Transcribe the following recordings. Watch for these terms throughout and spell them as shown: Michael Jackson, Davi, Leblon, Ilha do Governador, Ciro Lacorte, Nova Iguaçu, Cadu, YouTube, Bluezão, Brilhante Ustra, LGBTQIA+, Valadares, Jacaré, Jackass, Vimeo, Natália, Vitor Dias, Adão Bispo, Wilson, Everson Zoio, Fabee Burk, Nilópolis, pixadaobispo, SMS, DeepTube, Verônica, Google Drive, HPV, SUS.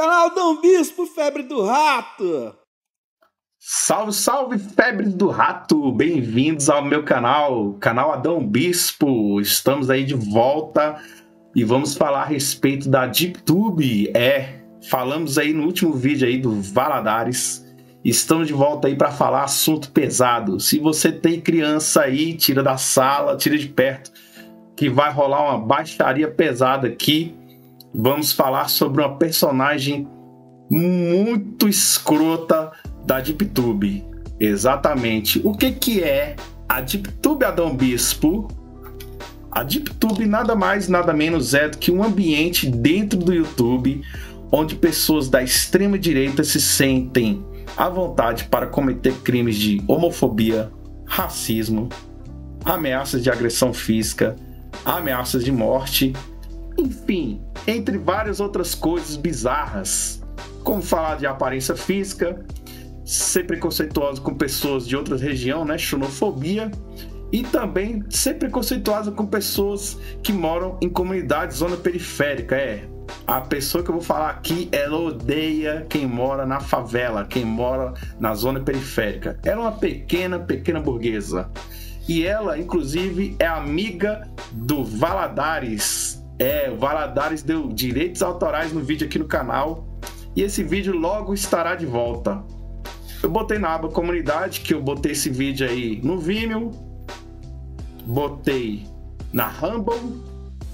Canal Adão Bispo, Febre do Rato. Salve, salve, Febre do Rato. Bem-vindos ao meu canal, Canal Adão Bispo. Estamos aí de volta e vamos falar a respeito da DeepTube. Falamos aí no último vídeo aí do Valadares. Estamos de volta aí para falar assunto pesado. Se você tem criança aí, tira da sala, tira de perto, que vai rolar uma baixaria pesada aqui. Vamos falar sobre uma personagem muito escrota da DeepTube. Exatamente. O que que é a DeepTube, Adão Bispo? A DeepTube nada mais, nada menos é do que um ambiente dentro do YouTube onde pessoas da extrema direita se sentem à vontade para cometer crimes de homofobia, racismo, ameaças de agressão física, ameaças de morte, enfim, entre várias outras coisas bizarras, como falar de aparência física, ser preconceituoso com pessoas de outras regiões, né, xenofobia, e também ser preconceituoso com pessoas que moram em comunidades, zona periférica. A pessoa que eu vou falar aqui, ela odeia quem mora na favela, quem mora na zona periférica. Ela é uma pequena burguesa. E ela, inclusive, é amiga do Valadares. O Valadares deu direitos autorais no vídeo aqui no canal. E esse vídeo logo estará de volta. Eu botei na aba comunidade, que eu botei esse vídeo aí no Vimeo. Botei na Rumble.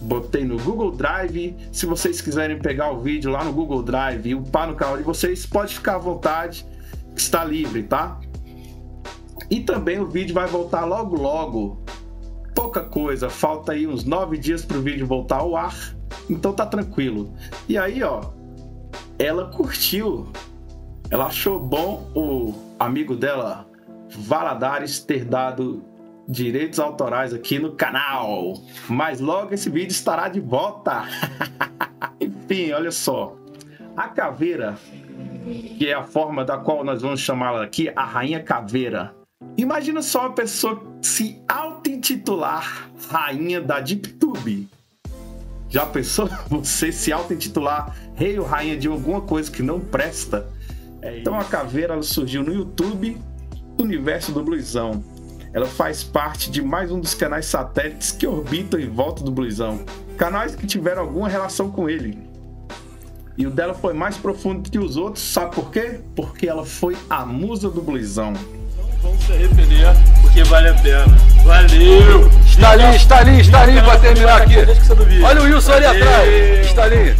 Botei no Google Drive. Se vocês quiserem pegar o vídeo lá no Google Drive e upar no canal de vocês, pode ficar à vontade, está livre, tá? E também o vídeo vai voltar logo logo. Pouca coisa, falta aí uns 9 dias para o vídeo voltar ao ar, então tá tranquilo. E aí, ó, ela curtiu, ela achou bom o amigo dela, Valadares, ter dado direitos autorais aqui no canal, mas logo esse vídeo estará de volta. Enfim, olha só, a caveira, que é a forma da qual nós vamos chamá-la aqui, a Rainha Caveira. Imagina só uma pessoa se auto-intitular rainha da DeepTube. Já pensou você se auto-intitular rei ou rainha de alguma coisa que não presta? Então a caveira, ela surgiu no YouTube, no universo do Bluezão. Ela faz parte de mais um dos canais satélites que orbitam em volta do Bluezão. Canais que tiveram alguma relação com ele. E o dela foi mais profundo que os outros, sabe por quê? Porque ela foi a musa do Bluezão. Vamos se arrepender, porque vale a pena. Valeu! Está ali para terminar aqui. Olha o Wilson ali atrás. Está ali.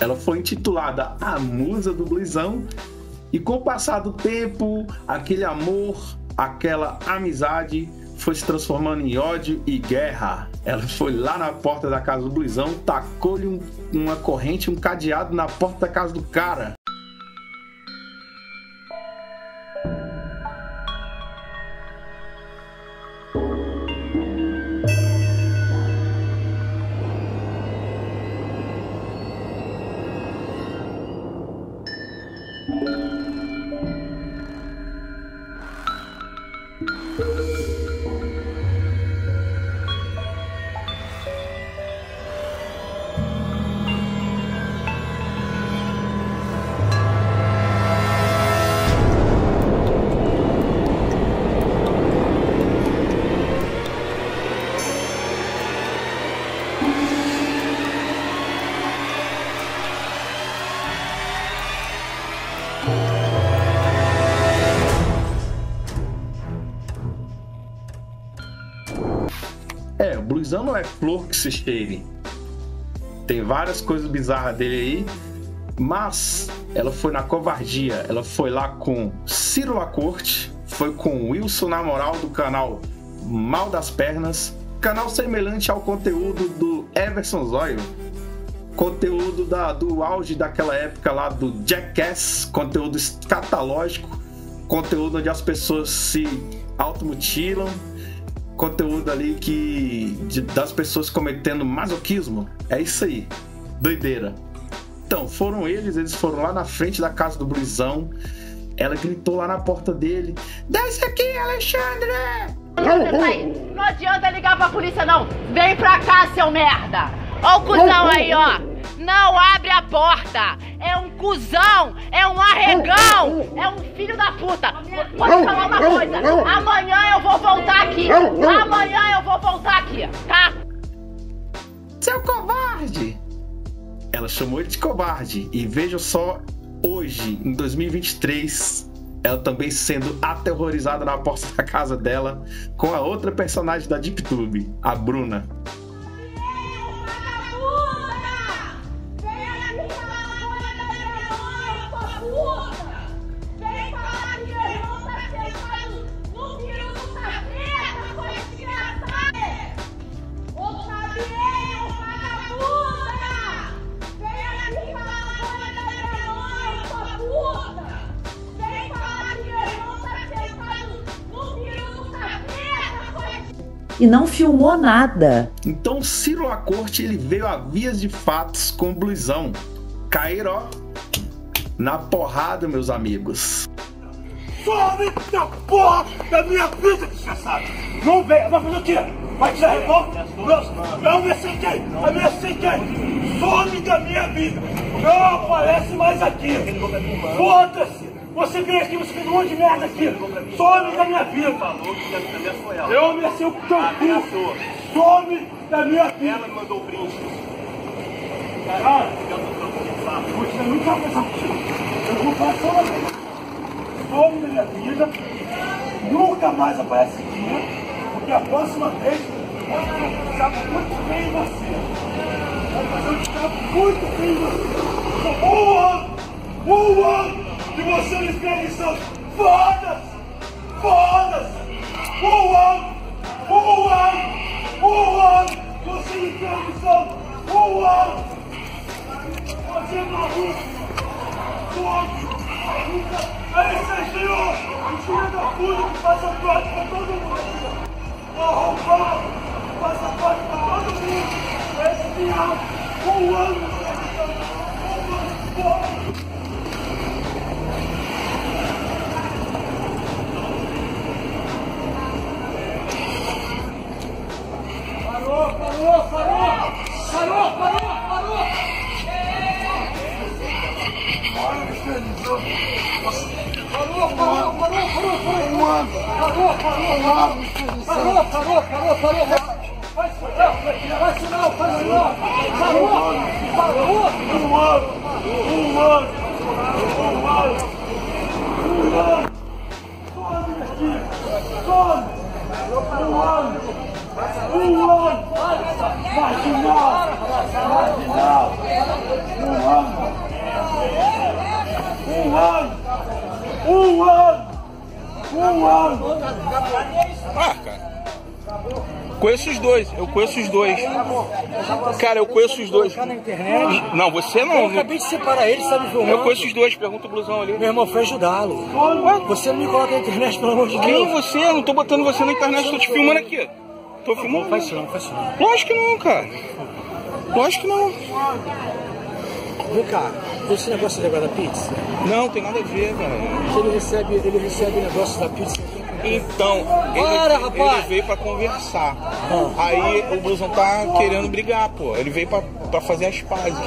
Ela foi intitulada a musa do Bluezão. E com o passar do tempo, aquele amor, aquela amizade foi se transformando em ódio e guerra. Ela foi lá na porta da casa do Bluezão, tacou-lhe uma corrente, um cadeado na porta da casa do cara. O Bluezão não é flor que se cheire. Tem várias coisas bizarras dele aí, mas ela foi na covardia. Ela foi lá com Ciro Lacorte, foi com Wilson na moral do canal Mal das Pernas, canal semelhante ao conteúdo do Everson Zoio, conteúdo do auge daquela época lá do Jackass, conteúdo escatológico, conteúdo onde as pessoas se automutilam, conteúdo ali das pessoas cometendo masoquismo. É isso aí, doideira. Então, eles foram lá na frente da casa do Bluezão. Ela gritou lá na porta dele: "Desce aqui, Alexandre!" Não adianta ligar pra polícia, não. Vem pra cá, seu merda. Ó o cuzão aí, ó. Não abre a porta. É um cuzão, é um arregão, é um filho da puta. Pode falar uma coisa. Amanhã eu vou voltar aqui. Amanhã eu vou voltar aqui, tá? Seu covarde. Ela chamou ele de covarde. E veja só, hoje, em 2023... ela também sendo aterrorizada na porta da casa dela com a outra personagem da DeepTube, a Bruna. E não filmou nada. Então Ciro Lacorte, ele veio a vias de fatos com o Bluezão. Caíram, ó, na porrada, meus amigos. Tome essa porra da minha vida, desgraçado. Não vem, vai fazer o quê? Vai tirar revolta? Não me aceitei, não me aceitei. Some da minha vida. Não aparece mais aqui. Foda-se. Você veio aqui, você fez um monte de merda aqui. Some da minha vida. Eu mereci o teu cu. Some da minha vida. Ela mandou brinde. Caralho, eu nunca vou passar contigo. Eu vou passar uma vez. Some da minha vida. Nunca mais aparece aqui. Porque a próxima vez eu vou ficar muito bem em você. Eu vou ficar muito bem em você. Boa! E você me fez isso! Foda-se! Foda-se! Voa! Você me fez isso! Voa! Você é maluco! Aí, Serginho! O filho da puta que passa corte pra todo mundo! Tá roubado! Passa corte pra todo mundo! Esse viado! Voando! Parou! Marginal! Um ano! Marca! Eu conheço os dois. Cara, eu conheço os dois. Não, você não. Eu acabei de separar ele, sabe? Eu conheço os dois, pergunta o Bluezão ali. Meu irmão, foi ajudá-lo. Você não me coloca na internet, pelo amor de Deus. Quem você? Eu não tô botando você na internet, tô te filmando aqui. Tô filmando? Não faz isso, não faz isso. Lógico que não, cara. Lógico que não. Vem cá, esse negócio é da pizza? Não, tem nada a ver, cara. Ele recebe o negócio da pizza. Então, ele veio pra conversar. Aí o Bluezão tá querendo brigar, pô. Ele veio pra fazer as pazes.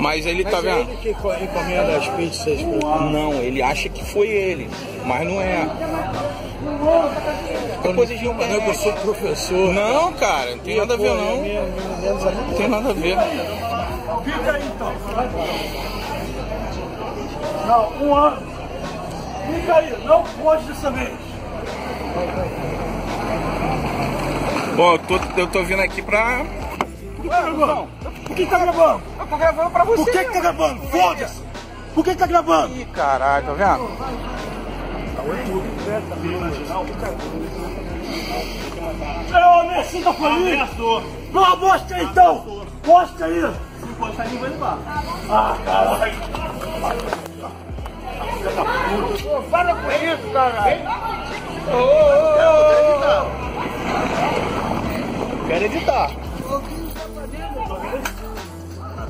Mas ele tá vendo. Ele que encomenda as pizzas? Não, ele acha que foi ele, mas não é. Eu sou professor. Não, cara, não tem nada a ver, não. Não tem nada a ver. Fica aí, então. Não, 1 ano. Fica aí, não pode dessa vez. Bom, eu tô vindo aqui pra... Por que tá gravando? Eu tô gravando pra você. Por que tá gravando? Foda-se! Por que tá gravando? Ih, caralho, tá vendo? É homem assim da família! Não, mostra aí então! Mostra aí! Se encostar, ele vai levar. Ah, caralho! Para com isso, caralho! Quero editar!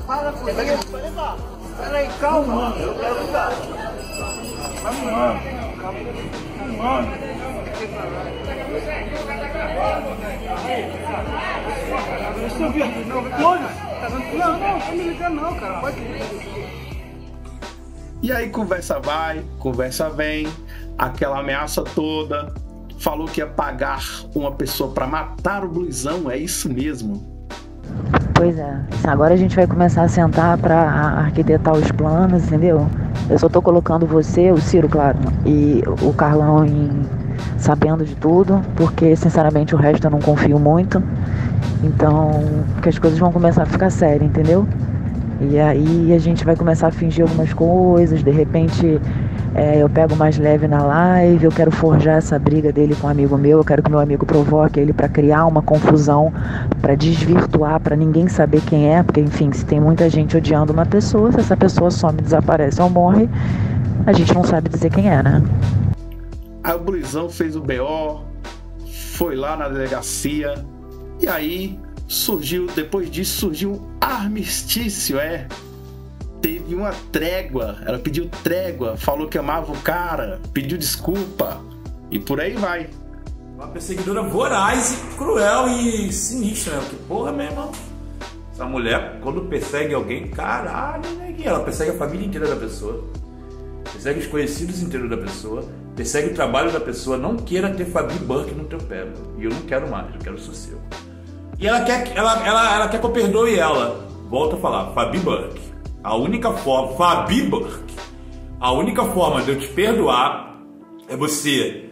Para com isso! Vai levar! Pera aí, calma! Eu quero editar! Mano. Deixa eu ver. Não, não me liga não, cara. Pode ir. E aí conversa vai, conversa vem, aquela ameaça toda. Falou que ia pagar uma pessoa pra matar o Bluezão, é isso mesmo. Pois é, agora a gente vai começar a sentar pra arquitetar os planos, entendeu? Eu só tô colocando você, o Ciro, claro, e o Carlão sabendo de tudo, porque sinceramente o resto eu não confio muito. Então, porque as coisas vão começar a ficar sérias, entendeu? E aí a gente vai começar a fingir algumas coisas, de repente eu pego mais leve na live, eu quero forjar essa briga dele com um amigo meu, eu quero que meu amigo provoque ele para criar uma confusão, para desvirtuar, para ninguém saber quem é, porque enfim, se tem muita gente odiando uma pessoa, se essa pessoa some, desaparece ou morre, a gente não sabe dizer quem é, né? Aí o Bluezão fez o BO, foi lá na delegacia, e aí depois disso surgiu um armistício, teve uma trégua, ela pediu trégua, falou que amava o cara, pediu desculpa e por aí vai. Uma perseguidora voraz, cruel e sinistra, né? Que porra, meu irmão. Essa mulher, quando persegue alguém, caralho, neguinho, ela persegue a família inteira da pessoa, persegue os conhecidos inteiros da pessoa, persegue o trabalho da pessoa. Não queira ter Fabee Burk no teu pé, meu. E eu não quero mais, eu quero sossego. E ela quer que eu perdoe ela. Volto a falar, Fabee Burk. A única forma, Fabee Burk, a única forma de eu te perdoar é você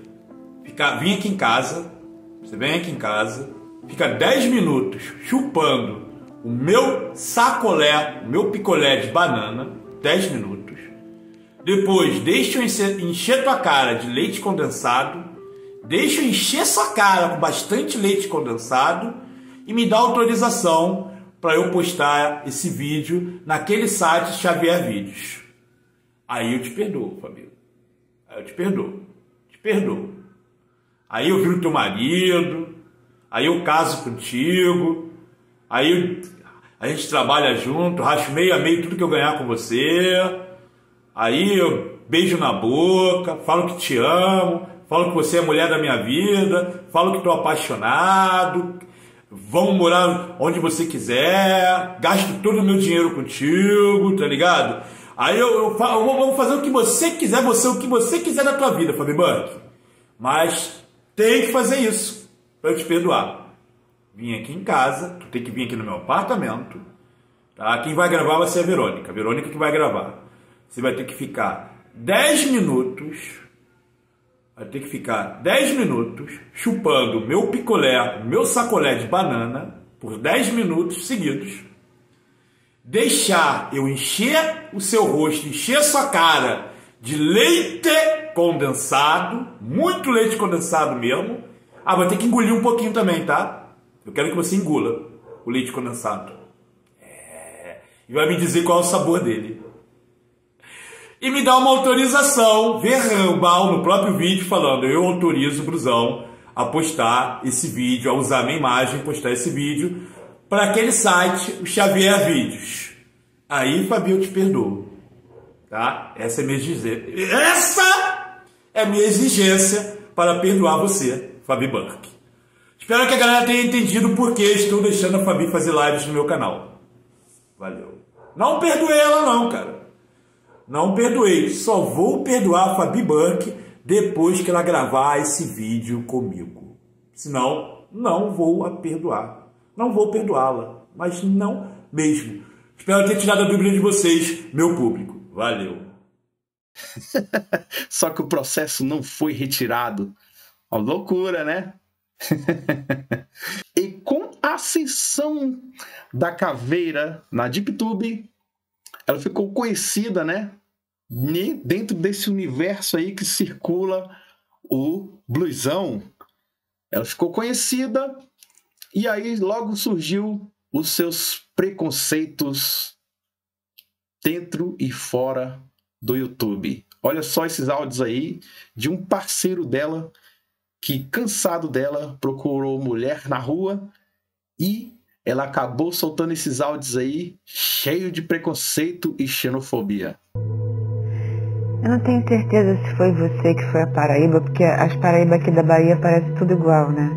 vir aqui em casa. Você vem aqui em casa, fica 10 minutos chupando o meu sacolé, o meu picolé de banana, 10 minutos. Depois deixa eu encher tua cara de leite condensado, deixa eu encher sua cara com bastante leite condensado e me dá autorização para eu postar esse vídeo naquele site Xavier Vídeos. Aí eu te perdoo, Fabinho. Aí eu te perdoo. Te perdoo. Aí eu viro teu marido. Aí eu caso contigo. Aí a gente trabalha junto, racho meio a meio tudo que eu ganhar com você. Aí eu beijo na boca, falo que te amo, falo que você é a mulher da minha vida, falo que tô apaixonado. Vamos morar onde você quiser, gasto todo o meu dinheiro contigo, tá ligado? Aí eu vou fazer o que você quiser, o que você quiser da tua vida, Fabee Burk. Mas tem que fazer isso pra eu te perdoar. Vim aqui em casa, tu tem que vir aqui no meu apartamento, tá? Quem vai gravar vai ser a Verônica. A Verônica que vai gravar. Você vai ter que ficar 10 minutos... Vai ter que ficar 10 minutos chupando meu picolé, meu sacolé de banana, por 10 minutos seguidos. Deixar eu encher o seu rosto, encher a sua cara de leite condensado, muito leite condensado mesmo. Ah, vai ter que engolir um pouquinho também, tá? Eu quero que você engula o leite condensado. E vai me dizer qual é o sabor dele. E me dá uma autorização verbal no próprio vídeo falando: eu autorizo o Bluezão a postar esse vídeo, a usar minha imagem, postar esse vídeo para aquele site, o Xavier Vídeos. Aí, Fabee, eu te perdoo, tá? Essa é minha exigência. Essa é minha exigência para perdoar você, Fabee Burk. Espero que a galera tenha entendido porque estou deixando a Fabee fazer lives no meu canal. Valeu. Não perdoei ela não, cara. Não perdoei, só vou perdoar a Fabee Burk depois que ela gravar esse vídeo comigo. Senão, não vou a perdoar. Não vou perdoá-la, mas não mesmo. Espero ter tirado a dúvida de vocês, meu público. Valeu. Só que o processo não foi retirado. Uma loucura, né? E com a ascensão da caveira na DeepTube, ela ficou conhecida, né? Dentro desse universo aí que circula o Bluezão. Ela ficou conhecida e aí logo surgiu os seus preconceitos dentro e fora do YouTube. Olha só esses áudios aí de um parceiro dela que, cansado dela, procurou mulher na rua e ela acabou soltando esses áudios aí, cheio de preconceito e xenofobia. Eu não tenho certeza se foi você que foi a Paraíba, porque as Paraíbas aqui da Bahia parecem tudo igual, né?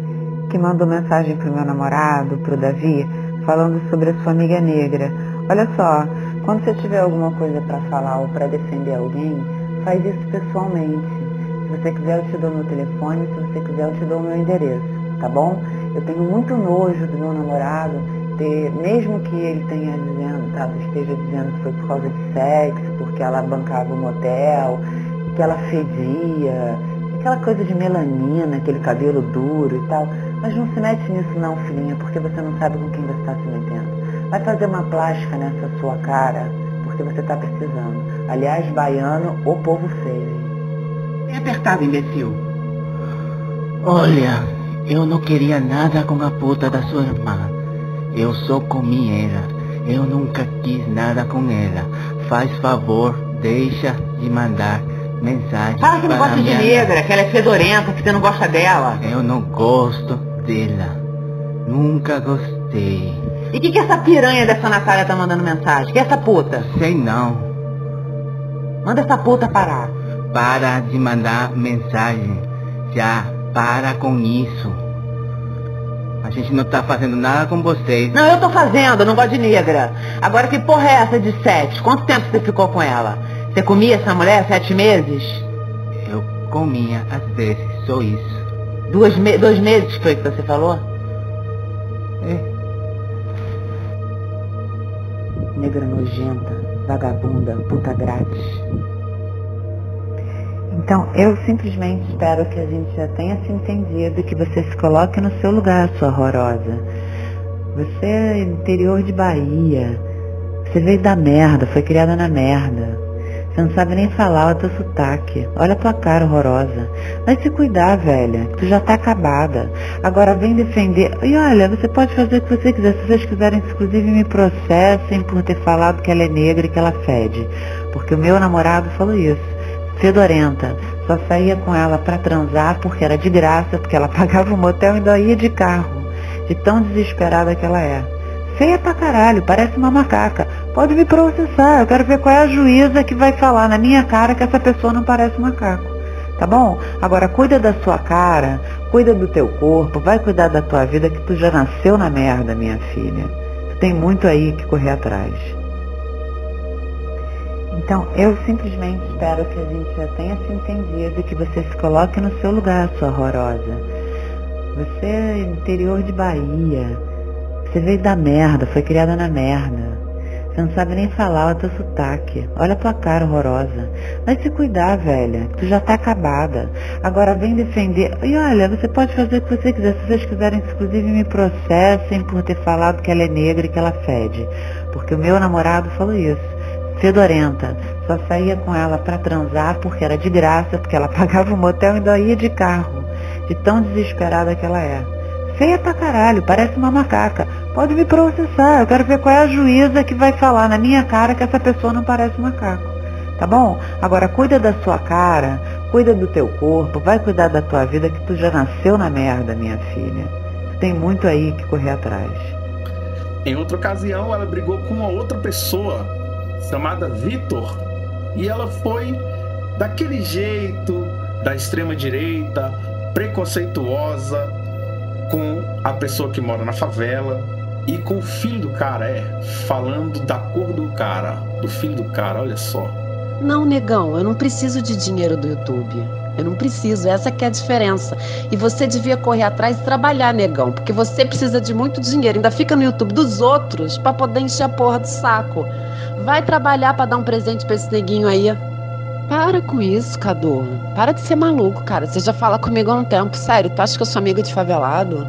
Que mandou mensagem pro meu namorado, pro Davi, falando sobre a sua amiga negra. Olha só, quando você tiver alguma coisa para falar ou para defender alguém, faz isso pessoalmente. Se você quiser, eu te dou meu telefone, se você quiser, eu te dou meu endereço, tá bom? Eu tenho muito nojo do meu namorado ter, mesmo que ele tenha dizendo, tá, esteja dizendo que foi por causa de sexo, porque ela bancava um motel, que ela fedia, aquela coisa de melanina, aquele cabelo duro e tal. Mas não se mete nisso não, filhinha, porque você não sabe com quem você está se metendo. Vai fazer uma plástica nessa sua cara, porque você está precisando. Aliás, baiano, o povo feio. É apertado, imbecil. Olha, eu não queria nada com a puta da sua irmã. Eu só comi ela. Eu nunca quis nada com ela. Faz favor, deixa de mandar mensagem. Fala que não gosta de negra, que ela é fedorenta, que você não gosta dela. Eu não gosto dela. Nunca gostei. E o que essa piranha dessa Natália tá mandando mensagem? Que é essa puta? Sei não. Manda essa puta parar. Para de mandar mensagem. Já, para com isso. A gente não tá fazendo nada com vocês. Não, eu tô fazendo, eu não gosto de negra. Agora que porra é essa de 7? Quanto tempo você ficou com ela? Você comia essa mulher 7 meses? Eu comia às vezes, só isso. 2 meses foi que você falou? É. Negra nojenta, vagabunda, puta grátis. Então, eu simplesmente espero que a gente já tenha se entendido e que você se coloque no seu lugar, sua horrorosa. Você é interior de Bahia. Você veio da merda, foi criada na merda. Você não sabe nem falar o teu sotaque. Olha a tua cara horrorosa. Vai se cuidar, velha. Tu já tá acabada. Agora vem defender. E olha, você pode fazer o que você quiser. Se vocês quiserem, inclusive, me processem por ter falado que ela é negra e que ela fede. Porque o meu namorado falou isso. Fedorenta. Só saía com ela pra transar porque era de graça, porque ela pagava o motel e ainda ia de carro. De tão desesperada que ela é. Feia pra caralho, parece uma macaca. Pode me processar, eu quero ver qual é a juíza que vai falar na minha cara que essa pessoa não parece macaco, tá bom? Agora cuida da sua cara, cuida do teu corpo, vai cuidar da tua vida que tu já nasceu na merda, minha filha. Tu tem muito aí que correr atrás. Então, eu simplesmente espero que a gente já tenha se entendido e que você se coloque no seu lugar, sua horrorosa. Você é interior de Bahia. Você veio da merda, foi criada na merda. Você não sabe nem falar o teu sotaque. Olha a tua cara horrorosa. Vai se cuidar, velha. Tu já tá acabada. Agora vem defender. E olha, você pode fazer o que você quiser. Se vocês quiserem, inclusive, me processem por ter falado que ela é negra e que ela fede. Porque o meu namorado falou isso. Fedorenta. Só saía com ela pra transar porque era de graça, porque ela pagava o motel e ainda ia de carro. De tão desesperada que ela é. Feia pra caralho, parece uma macaca. Pode me processar, eu quero ver qual é a juíza que vai falar na minha cara que essa pessoa não parece macaco, tá bom? Agora cuida da sua cara, cuida do teu corpo, vai cuidar da tua vida que tu já nasceu na merda, minha filha. Tu tem muito aí que correr atrás. Em outra ocasião, ela brigou com uma outra pessoa, chamada Vitor, e ela foi daquele jeito, da extrema direita, preconceituosa, com a pessoa que mora na favela e com o filho do cara, falando da cor do cara, do filho do cara, olha só. Não, negão, eu não preciso de dinheiro do YouTube, eu não preciso, essa que é a diferença. E você devia correr atrás e trabalhar, negão, porque você precisa de muito dinheiro, ainda fica no YouTube dos outros pra poder encher a porra do saco. Vai trabalhar pra dar um presente pra esse neguinho aí. Para com isso, Cadu. Para de ser maluco, cara. Você já fala comigo há um tempo. Sério, tu acha que eu sou amiga de favelado?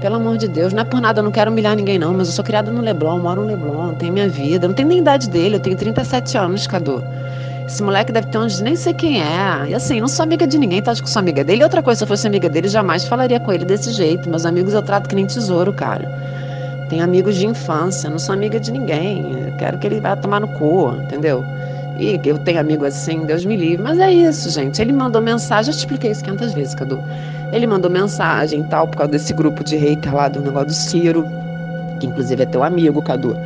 Pelo amor de Deus, não é por nada, eu não quero humilhar ninguém, não. Mas eu sou criada no Leblon, moro no Leblon, tenho minha vida. Não tenho nem idade dele, eu tenho 37 anos, Cadu. Esse moleque deve ter uns... nem sei quem é. E assim, não sou amiga de ninguém, tu acha que eu sou amiga dele? E outra coisa, se eu fosse amiga dele, jamais falaria com ele desse jeito. Meus amigos eu trato que nem tesouro, cara. Tenho amigos de infância, não sou amiga de ninguém. Eu quero que ele vá tomar no cu, entendeu? E eu tenho amigo assim, Deus me livre. Mas é isso, gente. Ele mandou mensagem. Eu te expliquei isso 500 vezes, Cadu. Ele mandou mensagem e tal, por causa desse grupo de hater lá do negócio do Ciro, que inclusive é teu amigo, Cadu.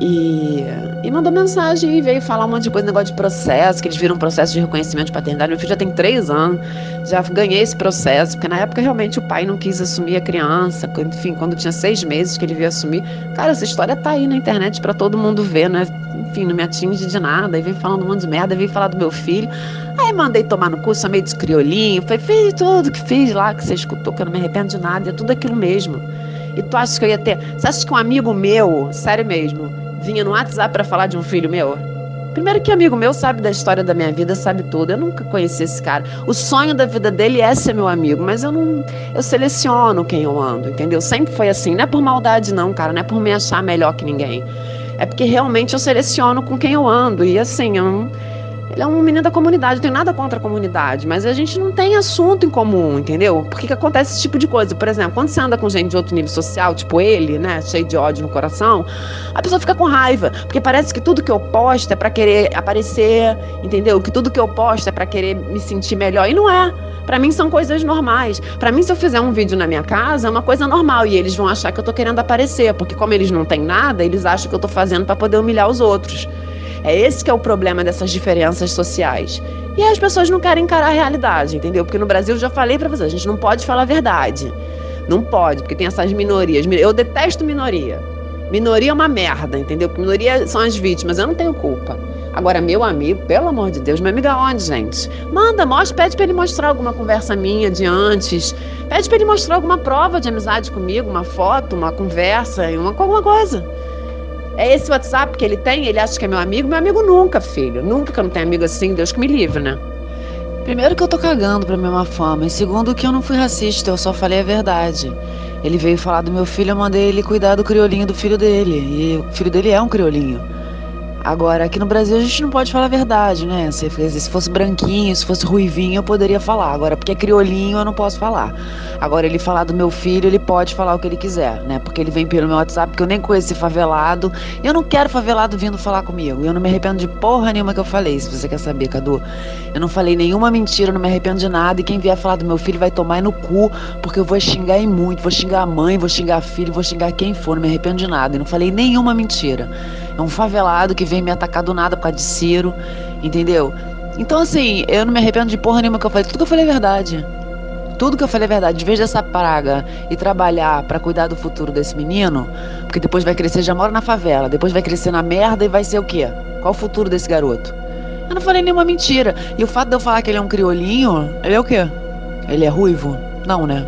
E mandou mensagem e veio falar um monte de coisa, negócio de processo, que eles viram um processo de reconhecimento de paternidade. Meu filho já tem 3 anos, já ganhei esse processo, porque na época realmente o pai não quis assumir a criança, enfim, quando tinha 6 meses que ele veio assumir. Cara, essa história tá aí na internet pra todo mundo ver, né? Enfim, não me atinge de nada, e vem falando um monte de merda, e vem falar do meu filho. Aí mandei tomar no cu, chamei de criolinho, falei, fiz tudo que fiz lá, que você escutou, que eu não me arrependo de nada, e é tudo aquilo mesmo. E tu acha que eu ia ter... Você acha que um amigo meu, sério mesmo, vinha no WhatsApp pra falar de um filho meu? Primeiro que amigo meu sabe da história da minha vida, sabe tudo. Eu nunca conheci esse cara. O sonho da vida dele é ser meu amigo, mas eu não... Eu seleciono quem eu ando, entendeu? Sempre foi assim. Não é por maldade não, cara. Não é por me achar melhor que ninguém. É porque realmente eu seleciono com quem eu ando. E assim, eu não... Ele é um menino da comunidade, eu tenho nada contra a comunidade, mas a gente não tem assunto em comum, entendeu? Por que acontece esse tipo de coisa? Por exemplo, quando você anda com gente de outro nível social, tipo ele, né, cheio de ódio no coração, a pessoa fica com raiva, porque parece que tudo que eu posto é pra querer aparecer, entendeu? Que tudo que eu posto é pra querer me sentir melhor, e não é. Pra mim são coisas normais. Pra mim, se eu fizer um vídeo na minha casa, é uma coisa normal, e eles vão achar que eu tô querendo aparecer, porque como eles não têm nada, eles acham que eu tô fazendo pra poder humilhar os outros. É esse que é o problema dessas diferenças sociais. E as pessoas não querem encarar a realidade, entendeu? Porque no Brasil, eu já falei pra vocês, a gente não pode falar a verdade. Não pode, porque tem essas minorias. Eu detesto minoria. Minoria é uma merda, entendeu? Porque minoria são as vítimas, eu não tenho culpa. Agora, meu amigo, pelo amor de Deus, meu amigo aonde, gente? Manda, mostra, pede pra ele mostrar alguma conversa minha de antes. Pede pra ele mostrar alguma prova de amizade comigo, uma foto, uma conversa, alguma coisa. É esse WhatsApp que ele tem, ele acha que é meu amigo. Meu amigo nunca, filho. Nunca que eu não tenho amigo assim, Deus que me livre, né? Primeiro que eu tô cagando pra minha má fama. E segundo que eu não fui racista, eu só falei a verdade. Ele veio falar do meu filho, eu mandei ele cuidar do criolinho do filho dele. E o filho dele é um criolinho. Agora, aqui no Brasil a gente não pode falar a verdade, né? Se fosse branquinho, se fosse ruivinho, eu poderia falar. Agora, porque é criolinho, eu não posso falar. Agora, ele falar do meu filho, ele pode falar o que ele quiser, né? Porque ele vem pelo meu WhatsApp, que eu nem conheço esse favelado. E eu não quero favelado vindo falar comigo. Eu não me arrependo de porra nenhuma que eu falei, se você quer saber, Cadu. Eu não falei nenhuma mentira, eu não me arrependo de nada. E quem vier falar do meu filho vai tomar no cu, porque eu vou xingar e muito. Vou xingar a mãe, vou xingar a filha, vou xingar quem for. Não me arrependo de nada. Eu não falei nenhuma mentira. É um favelado que vem me atacar do nada por causa de Ciro, entendeu? Então, assim, eu não me arrependo de porra nenhuma que eu falei. Tudo que eu falei é verdade. Tudo que eu falei é verdade. Em vez dessa praga e trabalhar pra cuidar do futuro desse menino, porque depois vai crescer, já mora na favela, depois vai crescer na merda e vai ser o quê? Qual o futuro desse garoto? Eu não falei nenhuma mentira. E o fato de eu falar que ele é um criolinho, ele é o quê? Ele é ruivo? Não, né?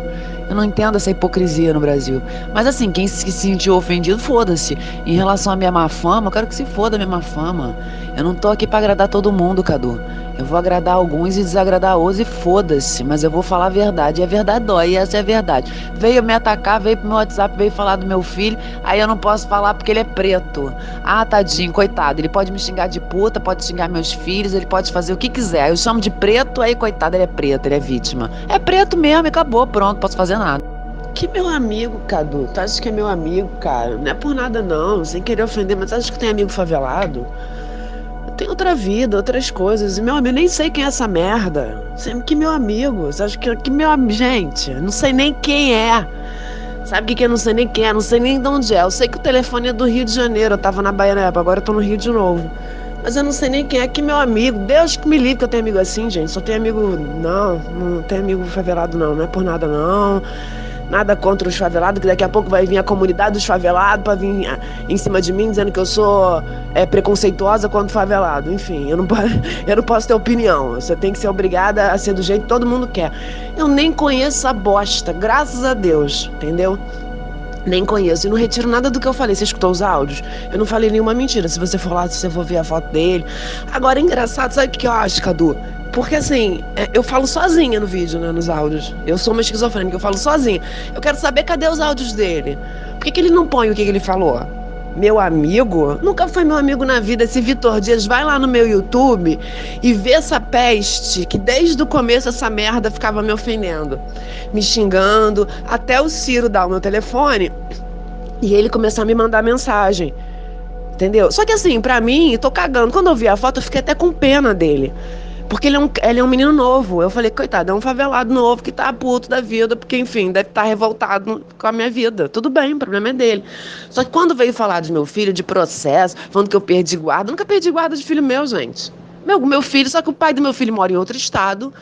Eu não entendo essa hipocrisia no Brasil. Mas assim, quem se sentiu ofendido, foda-se. Em relação à minha má fama, eu quero que se foda a minha má fama. Eu não tô aqui pra agradar todo mundo, Cadu. Eu vou agradar alguns e desagradar outros e foda-se. Mas eu vou falar a verdade. E a verdade dói, e essa é a verdade. Veio me atacar, veio pro meu WhatsApp, veio falar do meu filho. Aí eu não posso falar porque ele é preto. Ah, tadinho, coitado. Ele pode me xingar de puta, pode xingar meus filhos, ele pode fazer o que quiser. Eu chamo de preto, aí coitado, ele é preto, ele é vítima. É preto mesmo, acabou, pronto, posso fazer nada. Que meu amigo, Cadu, tu acha que é meu amigo, cara? Não é por nada não, sem querer ofender, mas tu acha que tem amigo favelado? Eu tenho outra vida, outras coisas, e meu amigo, nem sei quem é essa merda. Sempre que meu amigo, você acha que meu amigo, gente, não sei nem quem é. Sabe o que é? Não sei nem quem é, não sei nem de onde é. Eu sei que o telefone é do Rio de Janeiro, eu tava na Bahia na época, agora eu tô no Rio de novo. Mas eu não sei nem quem é que meu amigo. Deus que me livre que eu tenho amigo assim, gente. Só tenho amigo... Não, não tenho amigo favelado, não. Não é por nada, não. Nada contra os favelados, que daqui a pouco vai vir a comunidade dos favelados pra vir em cima de mim dizendo que eu sou preconceituosa contra o favelado. Enfim, eu não posso ter opinião. Você tem que ser obrigada a ser do jeito que todo mundo quer. Eu nem conheço a bosta, graças a Deus, entendeu? Nem conheço, e não retiro nada do que eu falei. Você escutou os áudios? Eu não falei nenhuma mentira. Se você for lá, se você for ver a foto dele. Agora, é engraçado, sabe o que eu acho, Cadu? Porque assim, eu falo sozinha no vídeo, né, nos áudios. Eu sou uma esquizofrênica, eu falo sozinha. Eu quero saber cadê os áudios dele. Por que ele não põe o que ele falou? Meu amigo? Nunca foi meu amigo na vida. Esse Vitor Dias, vai lá no meu YouTube e vê essa peste que desde o começo essa merda ficava me ofendendo, me xingando, até o Ciro dar o meu telefone e ele começar a me mandar mensagem, entendeu? Só que assim, pra mim, tô cagando. Quando eu vi a foto, eu fiquei até com pena dele. Porque ele é um menino novo. Eu falei, coitado, é um favelado novo que tá puto da vida, porque, enfim, deve estar revoltado com a minha vida. Tudo bem, o problema é dele. Só que quando veio falar do meu filho, de processo, falando que eu perdi guarda, eu nunca perdi guarda de filho meu, gente. Meu filho, só que o pai do meu filho mora em outro estado,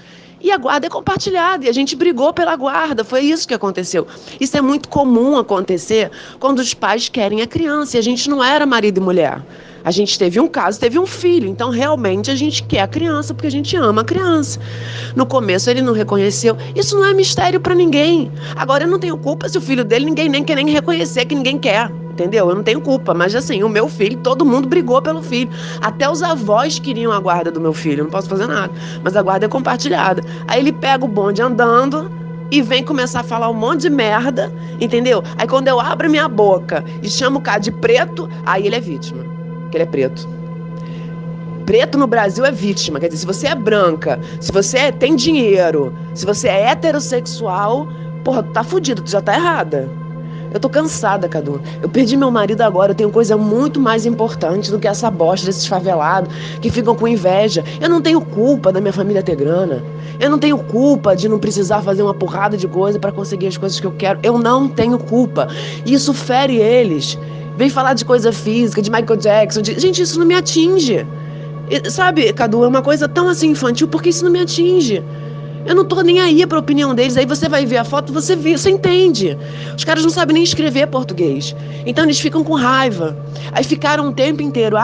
e a guarda é compartilhada, e a gente brigou pela guarda, foi isso que aconteceu. Isso é muito comum acontecer quando os pais querem a criança, e a gente não era marido e mulher. A gente teve um caso, teve um filho, então realmente a gente quer a criança porque a gente ama a criança. No começo ele não reconheceu, isso não é mistério pra ninguém. Agora eu não tenho culpa se o filho dele ninguém nem quer nem reconhecer que ninguém quer, entendeu? Eu não tenho culpa, mas assim, o meu filho, todo mundo brigou pelo filho. Até os avós queriam a guarda do meu filho, eu não posso fazer nada, mas a guarda é compartilhada. Aí ele pega o bonde andando e vem começar a falar um monte de merda, entendeu? Aí quando eu abro minha boca e chamo o cara de preto, aí ele é vítima, porque ele é preto. Preto no Brasil é vítima, quer dizer, se você é branca, se você tem dinheiro, se você é heterossexual, porra, tu tá fudido, tu já tá errada. Eu tô cansada, Cadu. Eu perdi meu marido agora, eu tenho coisa muito mais importante do que essa bosta desses favelados que ficam com inveja. Eu não tenho culpa da minha família ter grana. Eu não tenho culpa de não precisar fazer uma porrada de coisa pra conseguir as coisas que eu quero. Eu não tenho culpa. Isso fere eles. Vem falar de coisa física, de Michael Jackson, gente, isso não me atinge. Sabe, Cadu, é uma coisa tão assim infantil, porque isso não me atinge. Eu não tô nem aí pra opinião deles. Aí você vai ver a foto, você vê, você entende. Os caras não sabem nem escrever português. Então eles ficam com raiva. Aí ficaram um tempo inteiro,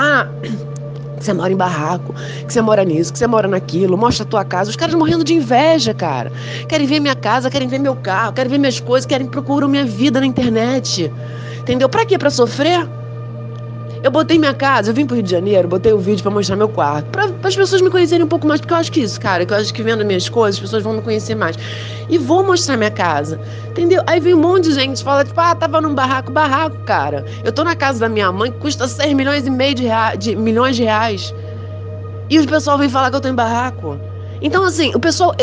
que você mora em barraco, que você mora nisso, que você mora naquilo, mostra a tua casa. Os caras morrendo de inveja, cara. Querem ver minha casa, querem ver meu carro, querem ver minhas coisas, procuram minha vida na internet. Entendeu? Pra quê? Pra sofrer? Eu botei minha casa, eu vim pro Rio de Janeiro, botei o vídeo pra mostrar meu quarto, pra as pessoas me conhecerem um pouco mais, porque eu acho que isso, cara, que eu acho que vendo minhas coisas, as pessoas vão me conhecer mais. E vou mostrar minha casa, entendeu? Aí vem um monte de gente fala, tipo, tava num barraco, cara. Eu tô na casa da minha mãe, que custa 6 milhões e meio de reais. E o pessoal vem falar que eu tô em barraco. Então, assim, o pessoal...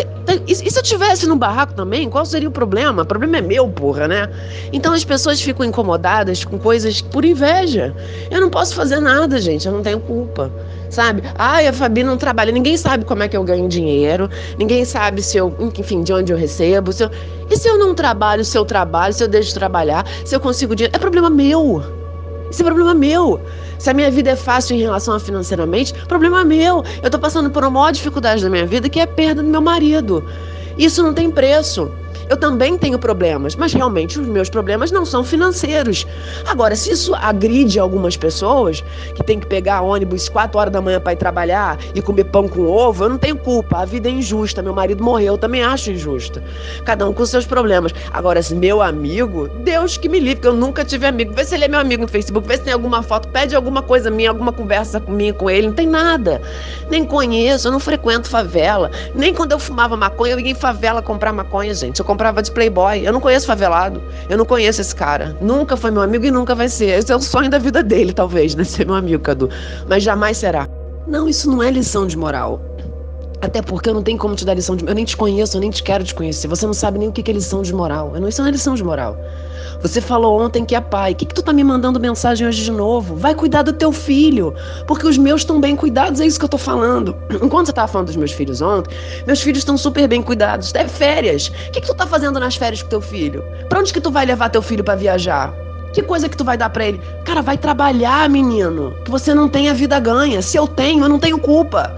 E se eu estivesse num barraco também, qual seria o problema? O problema é meu, porra, né? Então as pessoas ficam incomodadas com coisas por inveja. Eu não posso fazer nada, gente, eu não tenho culpa, sabe? A Fabee não trabalha, ninguém sabe como é que eu ganho dinheiro, ninguém sabe se eu... Enfim, de onde eu recebo, E se eu não trabalho, se eu trabalho, se eu deixo de trabalhar, se eu consigo dinheiro... É problema meu! Isso é problema meu. Se a minha vida é fácil em relação a financeiramente, problema meu. Eu tô passando por uma maior dificuldade da minha vida, que é a perda do meu marido. Isso não tem preço. Eu também tenho problemas, mas realmente os meus problemas não são financeiros. Agora, se isso agride algumas pessoas, que tem que pegar ônibus 4 horas da manhã para ir trabalhar e comer pão com ovo, eu não tenho culpa, a vida é injusta, meu marido morreu, eu também acho injusta. Cada um com seus problemas. Agora, se meu amigo, Deus que me livre, porque eu nunca tive amigo. Vê se ele é meu amigo no Facebook, vê se tem alguma foto, pede alguma coisa minha, alguma conversa minha com ele, não tem nada. Nem conheço, eu não frequento favela. Nem quando eu fumava maconha, eu ia em favela comprar maconha, gente. Eu comprava de playboy, eu não conheço favelado, eu não conheço esse cara, nunca foi meu amigo e nunca vai ser, esse é o sonho da vida dele talvez, né, ser meu amigo, Cadu, mas jamais será. Não, isso não é lição de moral, até porque eu não tenho como te dar lição de moral, eu nem te conheço, eu nem te quero te conhecer, você não sabe nem o que é lição de moral, isso não é lição de moral. Você falou ontem que é pai, que tu tá me mandando mensagem hoje de novo? Vai cuidar do teu filho, porque os meus estão bem cuidados, é isso que eu tô falando. Enquanto você tava falando dos meus filhos ontem, meus filhos estão super bem cuidados, até férias. O que tu tá fazendo nas férias com teu filho? Pra onde que tu vai levar teu filho pra viajar? Que coisa que tu vai dar pra ele? Cara, vai trabalhar, menino, que você não tem a vida ganha. Se eu tenho, eu não tenho culpa.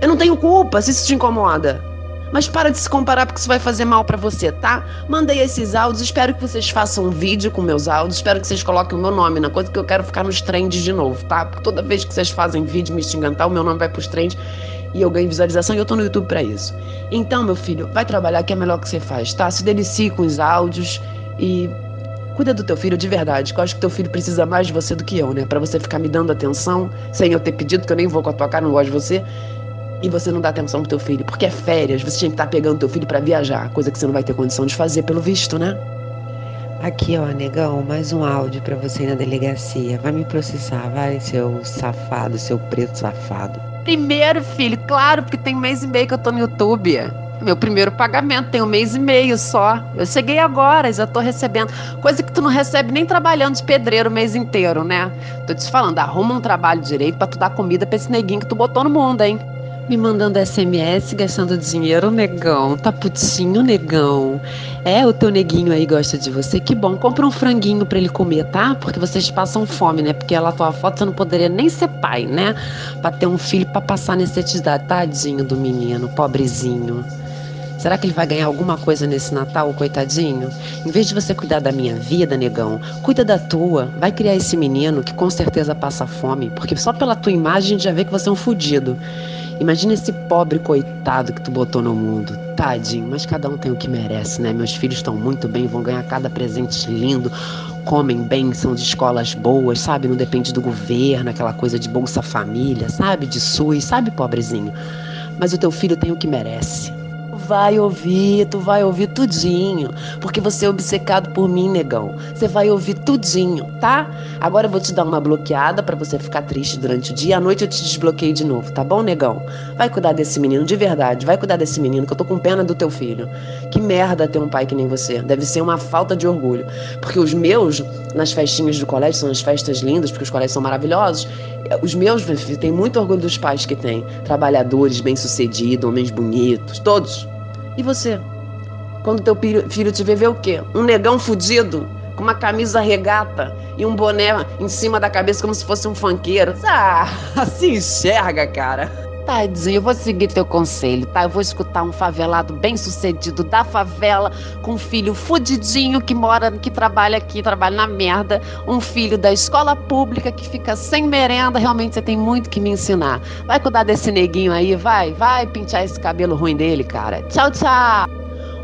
Eu não tenho culpa se isso te incomoda. Mas para de se comparar, porque isso vai fazer mal pra você, tá? Mandei esses áudios, espero que vocês façam um vídeo com meus áudios, espero que vocês coloquem o meu nome na coisa, que eu quero ficar nos trends de novo, tá? Porque toda vez que vocês fazem vídeo me xingando, tá? O meu nome vai pros trends e eu ganho visualização e eu tô no YouTube pra isso. Então, meu filho, vai trabalhar que é melhor que você faz, tá? Se delicie com os áudios e... Cuida do teu filho de verdade, que eu acho que teu filho precisa mais de você do que eu, né? Pra você ficar me dando atenção, sem eu ter pedido, que eu nem vou com a tua cara, não gosto de você... E você não dá atenção pro teu filho, porque é férias, você tinha que estar pegando teu filho pra viajar, coisa que você não vai ter condição de fazer, pelo visto, né? Aqui, ó, negão, mais um áudio pra você ir na delegacia. Vai me processar, vai, seu safado, seu preto safado. Primeiro, filho, claro, porque tem mês e meio que eu tô no YouTube. Meu primeiro pagamento tem um mês e meio só. Eu cheguei agora, já tô recebendo. Coisa que tu não recebe nem trabalhando de pedreiro o mês inteiro, né? Tô te falando, arruma um trabalho direito pra tu dar comida pra esse neguinho que tu botou no mundo, hein? me mandando SMS, gastando dinheiro, negão. Tá putinho, negão. É, o teu neguinho aí gosta de você. Que bom, compra um franguinho pra ele comer, tá? Porque vocês passam fome, né? Porque ela tua foto, você não poderia nem ser pai, né? Pra ter um filho, pra passar necessidade. Tadinho do menino, pobrezinho. Será que ele vai ganhar alguma coisa nesse Natal, coitadinho? Em vez de você cuidar da minha vida, negão, cuida da tua. Vai criar esse menino que com certeza passa fome, porque só pela tua imagem a gente já vê que você é um fudido. Imagina esse pobre coitado que tu botou no mundo. Tadinho, mas cada um tem o que merece, né? Meus filhos estão muito bem, vão ganhar cada presente lindo, comem bem, são de escolas boas, sabe? Não depende do governo, aquela coisa de Bolsa Família, sabe? De SUS, sabe, pobrezinho? Mas o teu filho tem o que merece. Tu vai ouvir tudinho, porque você é obcecado por mim, negão. Você vai ouvir tudinho, tá? Agora eu vou te dar uma bloqueada pra você ficar triste durante o dia. À noite eu te desbloqueio de novo, tá bom, negão? Vai cuidar desse menino, de verdade. Vai cuidar desse menino, que eu tô com pena do teu filho. Que merda ter um pai que nem você. Deve ser uma falta de orgulho. Porque os meus, nas festinhas do colégio, são as festas lindas, porque os colégios são maravilhosos. Os meus, tem muito orgulho dos pais que têm. Trabalhadores, bem-sucedidos, homens bonitos, todos. E você? Quando teu filho te vê o quê? Um negão fudido, com uma camisa regata e um boné em cima da cabeça como se fosse um funkeiro. Ah, se enxerga, cara. Tadinho, eu vou seguir teu conselho, tá? Eu vou escutar um favelado bem-sucedido da favela, com um filho fudidinho que trabalha na merda, um filho da escola pública que fica sem merenda. Realmente você tem muito que me ensinar. Vai cuidar desse neguinho aí, vai pentear esse cabelo ruim dele, cara. Tchau, tchau.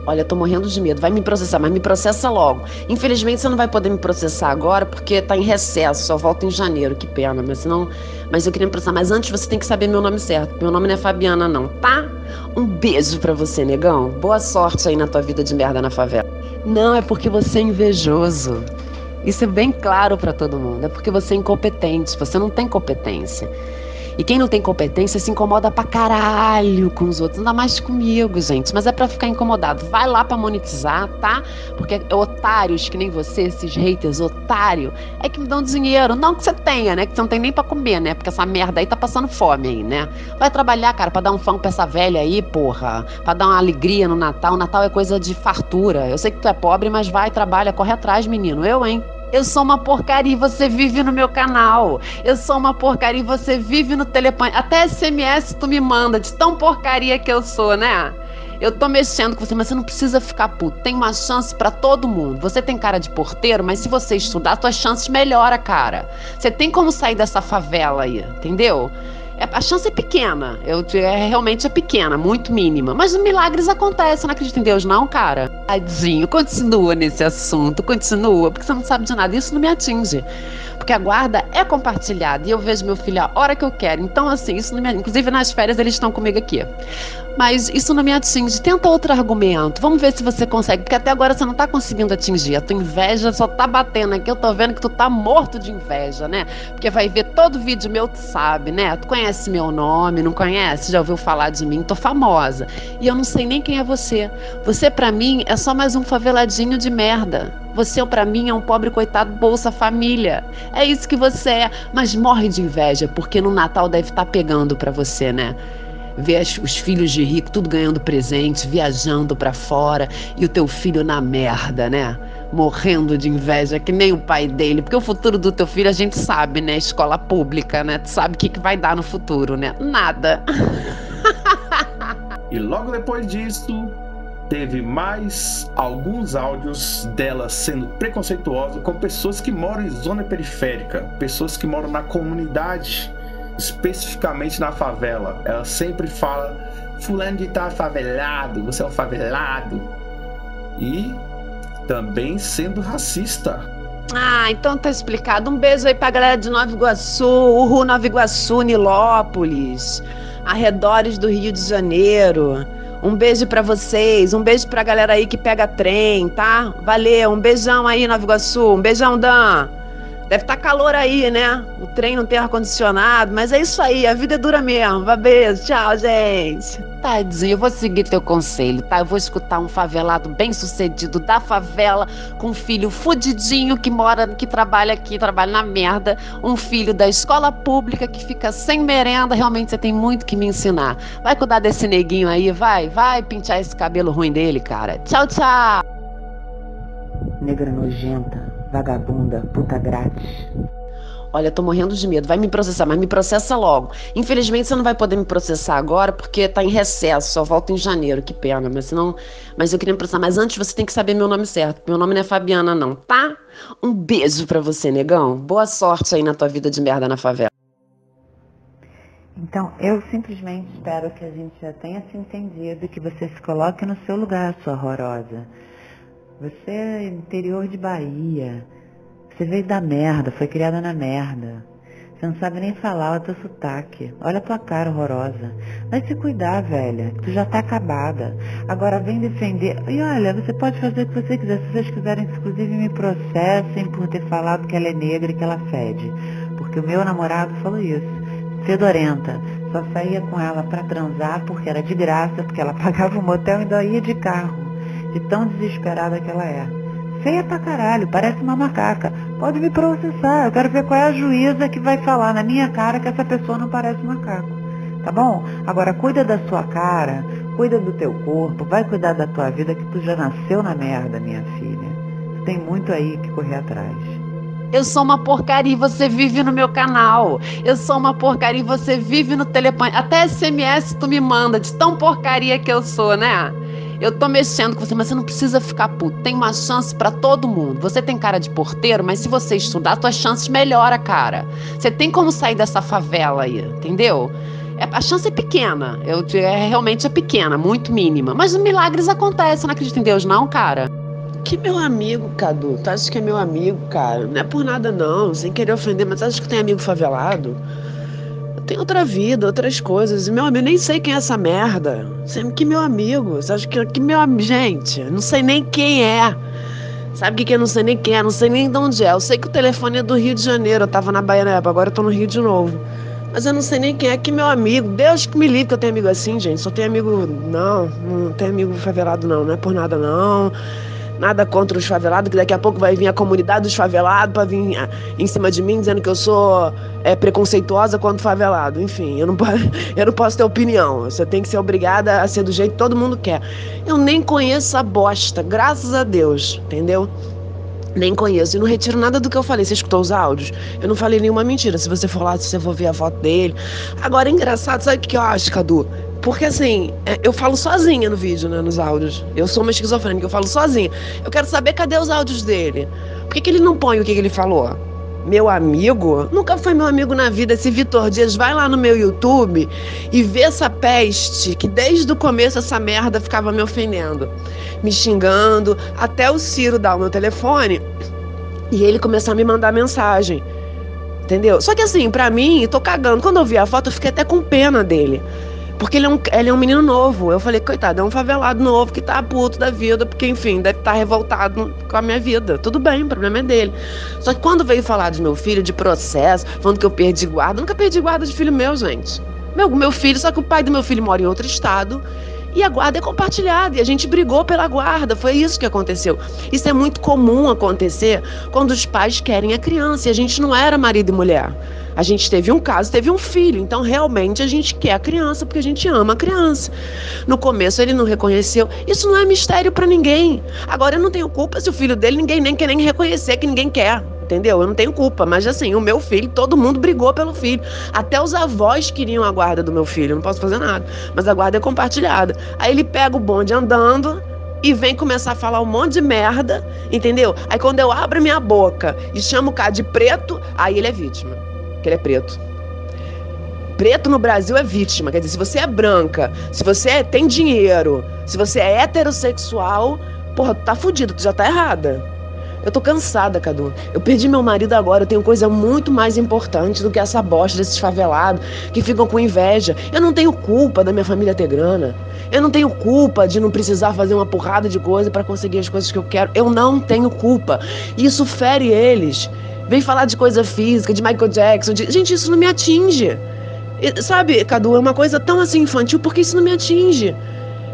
Olha, eu tô morrendo de medo, vai me processar, mas me processa logo. Infelizmente você não vai poder me processar agora, porque tá em recesso, só volta em janeiro, que pena, mas senão... Mas eu queria me processar, mas antes você tem que saber meu nome certo, meu nome não é Fabiana não, tá? Um beijo pra você, negão, boa sorte aí na tua vida de merda na favela. Não, é porque você é invejoso. Isso é bem claro pra todo mundo, é porque você é incompetente, você não tem competência. E quem não tem competência se incomoda pra caralho com os outros, ainda mais comigo, gente. Mas é pra ficar incomodado. Vai lá pra monetizar, tá? Porque otários que nem você, esses haters otário, é que me dão dinheiro. Não que você tenha, né? Que você não tem nem pra comer, né? Porque essa merda aí tá passando fome aí, né? Vai trabalhar, cara, pra dar um funk pra essa velha aí, porra. Pra dar uma alegria no Natal. O Natal é coisa de fartura. Eu sei que tu é pobre, mas vai, trabalha, corre atrás, menino. Eu, hein? Eu sou uma porcaria e você vive no meu canal. Eu sou uma porcaria e você vive no telefone. Até SMS tu me manda de tão porcaria que eu sou, né? Eu tô mexendo com você, mas você não precisa ficar puto. Tem uma chance pra todo mundo. Você tem cara de porteiro, mas se você estudar, suas chances melhoram, cara. Você tem como sair dessa favela aí, entendeu? A chance é pequena. Realmente é pequena, muito mínima. Mas milagres acontecem, não acredito em Deus não, cara. Tadinho, continua nesse assunto, continua, porque você não sabe de nada. Isso não me atinge, porque a guarda é compartilhada e eu vejo meu filho a hora que eu quero. Então assim, isso não me atinge. Inclusive nas férias eles estão comigo aqui. Mas isso não me atinge. Tenta outro argumento, vamos ver se você consegue. Porque até agora você não tá conseguindo atingir. A tua inveja só tá batendo aqui. Eu tô vendo que tu tá morto de inveja, né? Porque vai ver todo vídeo meu, tu sabe, né? Tu conhece meu nome, não conhece? Já ouviu falar de mim? Tô famosa. E eu não sei nem quem é você. Você pra mim é só mais um faveladinho de merda. Você pra mim é um pobre coitado Bolsa Família. É isso que você é. Mas morre de inveja, porque no Natal deve estar pegando pra você, né? Ver os filhos de rico tudo ganhando presente, viajando pra fora, e o teu filho na merda, né? Morrendo de inveja, que nem o pai dele. Porque o futuro do teu filho a gente sabe, né? Escola pública, né? Tu sabe o que vai dar no futuro, né? Nada. E logo depois disso, teve mais alguns áudios dela sendo preconceituosa com pessoas que moram em zona periférica, pessoas que moram na comunidade, especificamente na favela. Ela sempre fala: fulano de tá favelado, você é um favelado. E também sendo racista. Ah, então tá explicado. Um beijo aí pra galera de Nova Iguaçu, Uhul, Nova Iguaçu, Nilópolis, arredores do Rio de Janeiro. Um beijo pra vocês, um beijo pra galera aí que pega trem, tá? Valeu, um beijão aí, Nova Iguaçu, um beijão, Dan. Deve estar calor aí, né? O trem não tem ar-condicionado, mas é isso aí, a vida é dura mesmo. Um beijo, tchau, gente. Tadinho, eu vou seguir teu conselho, tá? Eu vou escutar um favelado bem-sucedido da favela, com um filho fudidinho que mora, que trabalha aqui, trabalha na merda, um filho da escola pública que fica sem merenda. Realmente você tem muito que me ensinar. Vai cuidar desse neguinho aí, vai pentear esse cabelo ruim dele, cara. Tchau, tchau. Negra nojenta, vagabunda, puta grátis. Olha, eu tô morrendo de medo. Vai me processar, mas me processa logo. Infelizmente, você não vai poder me processar agora porque tá em recesso. Só volta em janeiro, que pena. Mas senão, mas eu queria me processar. Mas antes, você tem que saber meu nome certo. Meu nome não é Fabiana, não, tá? Um beijo pra você, negão. Boa sorte aí na tua vida de merda na favela. Então, eu simplesmente espero que a gente já tenha se entendido e que você se coloque no seu lugar, sua horrorosa. Você é interior de Bahia, você veio da merda, foi criada na merda. Você não sabe nem falar, olha o teu sotaque, olha a tua cara horrorosa. Vai se cuidar, velha, tu já tá acabada. Agora vem defender, e olha, você pode fazer o que você quiser. Se vocês quiserem, inclusive, me processem por ter falado que ela é negra e que ela fede. Porque o meu namorado falou isso, fedorenta. Só saía com ela pra transar porque era de graça, porque ela pagava um motel e ainda ia de carro. De tão desesperada que ela é. Feia pra caralho, parece uma macaca. Pode me processar, eu quero ver qual é a juíza que vai falar na minha cara que essa pessoa não parece macaco. Tá bom? Agora cuida da sua cara, cuida do teu corpo, vai cuidar da tua vida, que tu já nasceu na merda, minha filha. Tu tem muito aí que correr atrás. Eu sou uma porcaria e você vive no meu canal. Eu sou uma porcaria e você vive no telefone. Até SMS tu me manda, de tão porcaria que eu sou, né? Eu tô mexendo com você, mas você não precisa ficar puto. Tem uma chance pra todo mundo. Você tem cara de porteiro, mas se você estudar, tuas chances melhoram, cara. Você tem como sair dessa favela aí, entendeu? A chance é pequena. Realmente é pequena, muito mínima. Mas milagres acontecem. Você não acredita em Deus, não, cara? Que meu amigo, Cadu. Tu acha que é meu amigo, cara? Não é por nada, não. Sem querer ofender, mas acha que tem amigo favelado? Tem outra vida, outras coisas. E meu amigo, nem sei quem é essa merda. Sei que meu amigo, você acha que meu amigo... Gente, não sei nem quem é. Sabe o que é? Não sei nem quem é, não sei nem de onde é. Eu sei que o telefone é do Rio de Janeiro. Eu tava na Bahia na época, agora eu tô no Rio de novo. Mas eu não sei nem quem é que meu amigo. Deus que me livre que eu tenho amigo assim, gente. Só tenho amigo... Não tenho amigo favelado, não. Não é por nada, não. Nada contra os favelados, que daqui a pouco vai vir a comunidade dos favelados pra vir em cima de mim dizendo que eu sou preconceituosa contra o favelado. Enfim, eu não posso ter opinião. Você tem que ser obrigada a ser do jeito que todo mundo quer. Eu nem conheço a bosta, graças a Deus, entendeu? Nem conheço. E não retiro nada do que eu falei. Você escutou os áudios? Eu não falei nenhuma mentira. Se você for lá, se você for ver a foto dele. Agora, é engraçado, sabe o que eu acho, Cadu? Porque assim, eu falo sozinha no vídeo, né, nos áudios. Eu sou uma esquizofrênica, eu falo sozinha. Eu quero saber cadê os áudios dele. Por que ele não põe o que ele falou? Meu amigo? Nunca foi meu amigo na vida. Esse Vitor Dias, vai lá no meu YouTube e vê essa peste, que desde o começo essa merda ficava me ofendendo, me xingando, até o Ciro dar o meu telefone e ele começar a me mandar mensagem. Entendeu? Só que assim, pra mim, tô cagando. Quando eu vi a foto, eu fiquei até com pena dele. Porque ele é um menino novo. Eu falei, coitado, é um favelado novo que tá puto da vida, porque, enfim, deve estar revoltado com a minha vida. Tudo bem, o problema é dele. Só que quando veio falar do meu filho, de processo, falando que eu perdi guarda, eu nunca perdi guarda de filho meu, gente. Meu filho, só que o pai do meu filho mora em outro estado e a guarda é compartilhada, e a gente brigou pela guarda, foi isso que aconteceu. Isso é muito comum acontecer quando os pais querem a criança, e a gente não era marido e mulher. A gente teve um caso, teve um filho, então realmente a gente quer a criança porque a gente ama a criança. No começo ele não reconheceu, isso não é mistério pra ninguém. Agora eu não tenho culpa se o filho dele ninguém nem quer nem reconhecer que ninguém quer, entendeu? Eu não tenho culpa, mas assim, o meu filho, todo mundo brigou pelo filho. Até os avós queriam a guarda do meu filho, eu não posso fazer nada, mas a guarda é compartilhada. Aí ele pega o bonde andando e vem começar a falar um monte de merda, entendeu? Aí quando eu abro minha boca e chamo o cara de preto, aí ele é vítima. Que ele é preto. Preto no Brasil é vítima. Quer dizer, se você é branca, se você tem dinheiro, se você é heterossexual, porra, tu tá fudido, tu já tá errada. Eu tô cansada, Cadu. Eu perdi meu marido agora, eu tenho coisa muito mais importante do que essa bosta desses favelados que ficam com inveja. Eu não tenho culpa da minha família ter grana. Eu não tenho culpa de não precisar fazer uma porrada de coisa pra conseguir as coisas que eu quero. Eu não tenho culpa. Isso fere eles. Vem falar de coisa física, de Michael Jackson, de... Gente, isso não me atinge. Sabe, Cadu, é uma coisa tão assim infantil, porque isso não me atinge.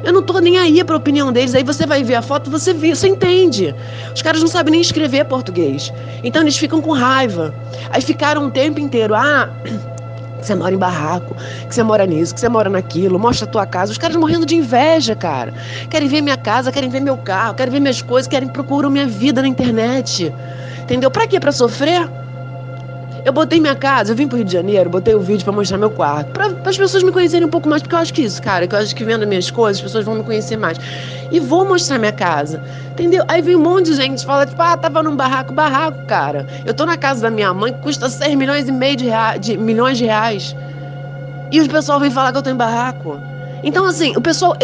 Eu não tô nem aí pra opinião deles. Aí você vai ver a foto, você vê, você entende. Os caras não sabem nem escrever português. Então eles ficam com raiva. Aí ficaram o tempo inteiro, que você mora em barraco, que você mora nisso, que você mora naquilo, mostra a tua casa. Os caras morrendo de inveja, cara. Querem ver minha casa, querem ver meu carro, querem ver minhas coisas, procuram minha vida na internet. Entendeu? Pra quê? Pra sofrer? Eu botei minha casa, eu vim pro Rio de Janeiro, botei o vídeo pra mostrar meu quarto, pra as pessoas me conhecerem um pouco mais, porque eu acho que isso, cara, que eu acho que vendo minhas coisas, as pessoas vão me conhecer mais. E vou mostrar minha casa, entendeu? Aí vem um monte de gente fala, tipo, tava num barraco, cara. Eu tô na casa da minha mãe, que custa 6 milhões e meio de reais. E o pessoal vem falar que eu tô em barraco. Então, assim, o pessoal...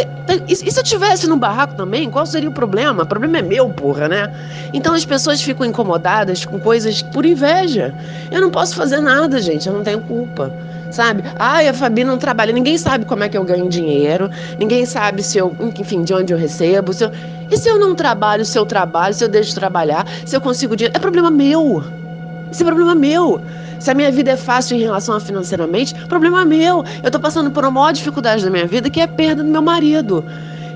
E se eu estivesse no barraco também, qual seria o problema? O problema é meu, porra, né? Então as pessoas ficam incomodadas com coisas por inveja. Eu não posso fazer nada, gente, eu não tenho culpa, sabe? A Fabee não trabalha, ninguém sabe como é que eu ganho dinheiro, ninguém sabe se eu... Enfim, de onde eu recebo, se eu... E se eu não trabalho, se eu trabalho, se eu deixo de trabalhar, se eu consigo dinheiro... É problema meu! Esse é problema meu. Se a minha vida é fácil em relação a financeiramente, problema meu. Eu tô passando por uma maior dificuldade da minha vida, que é a perda do meu marido.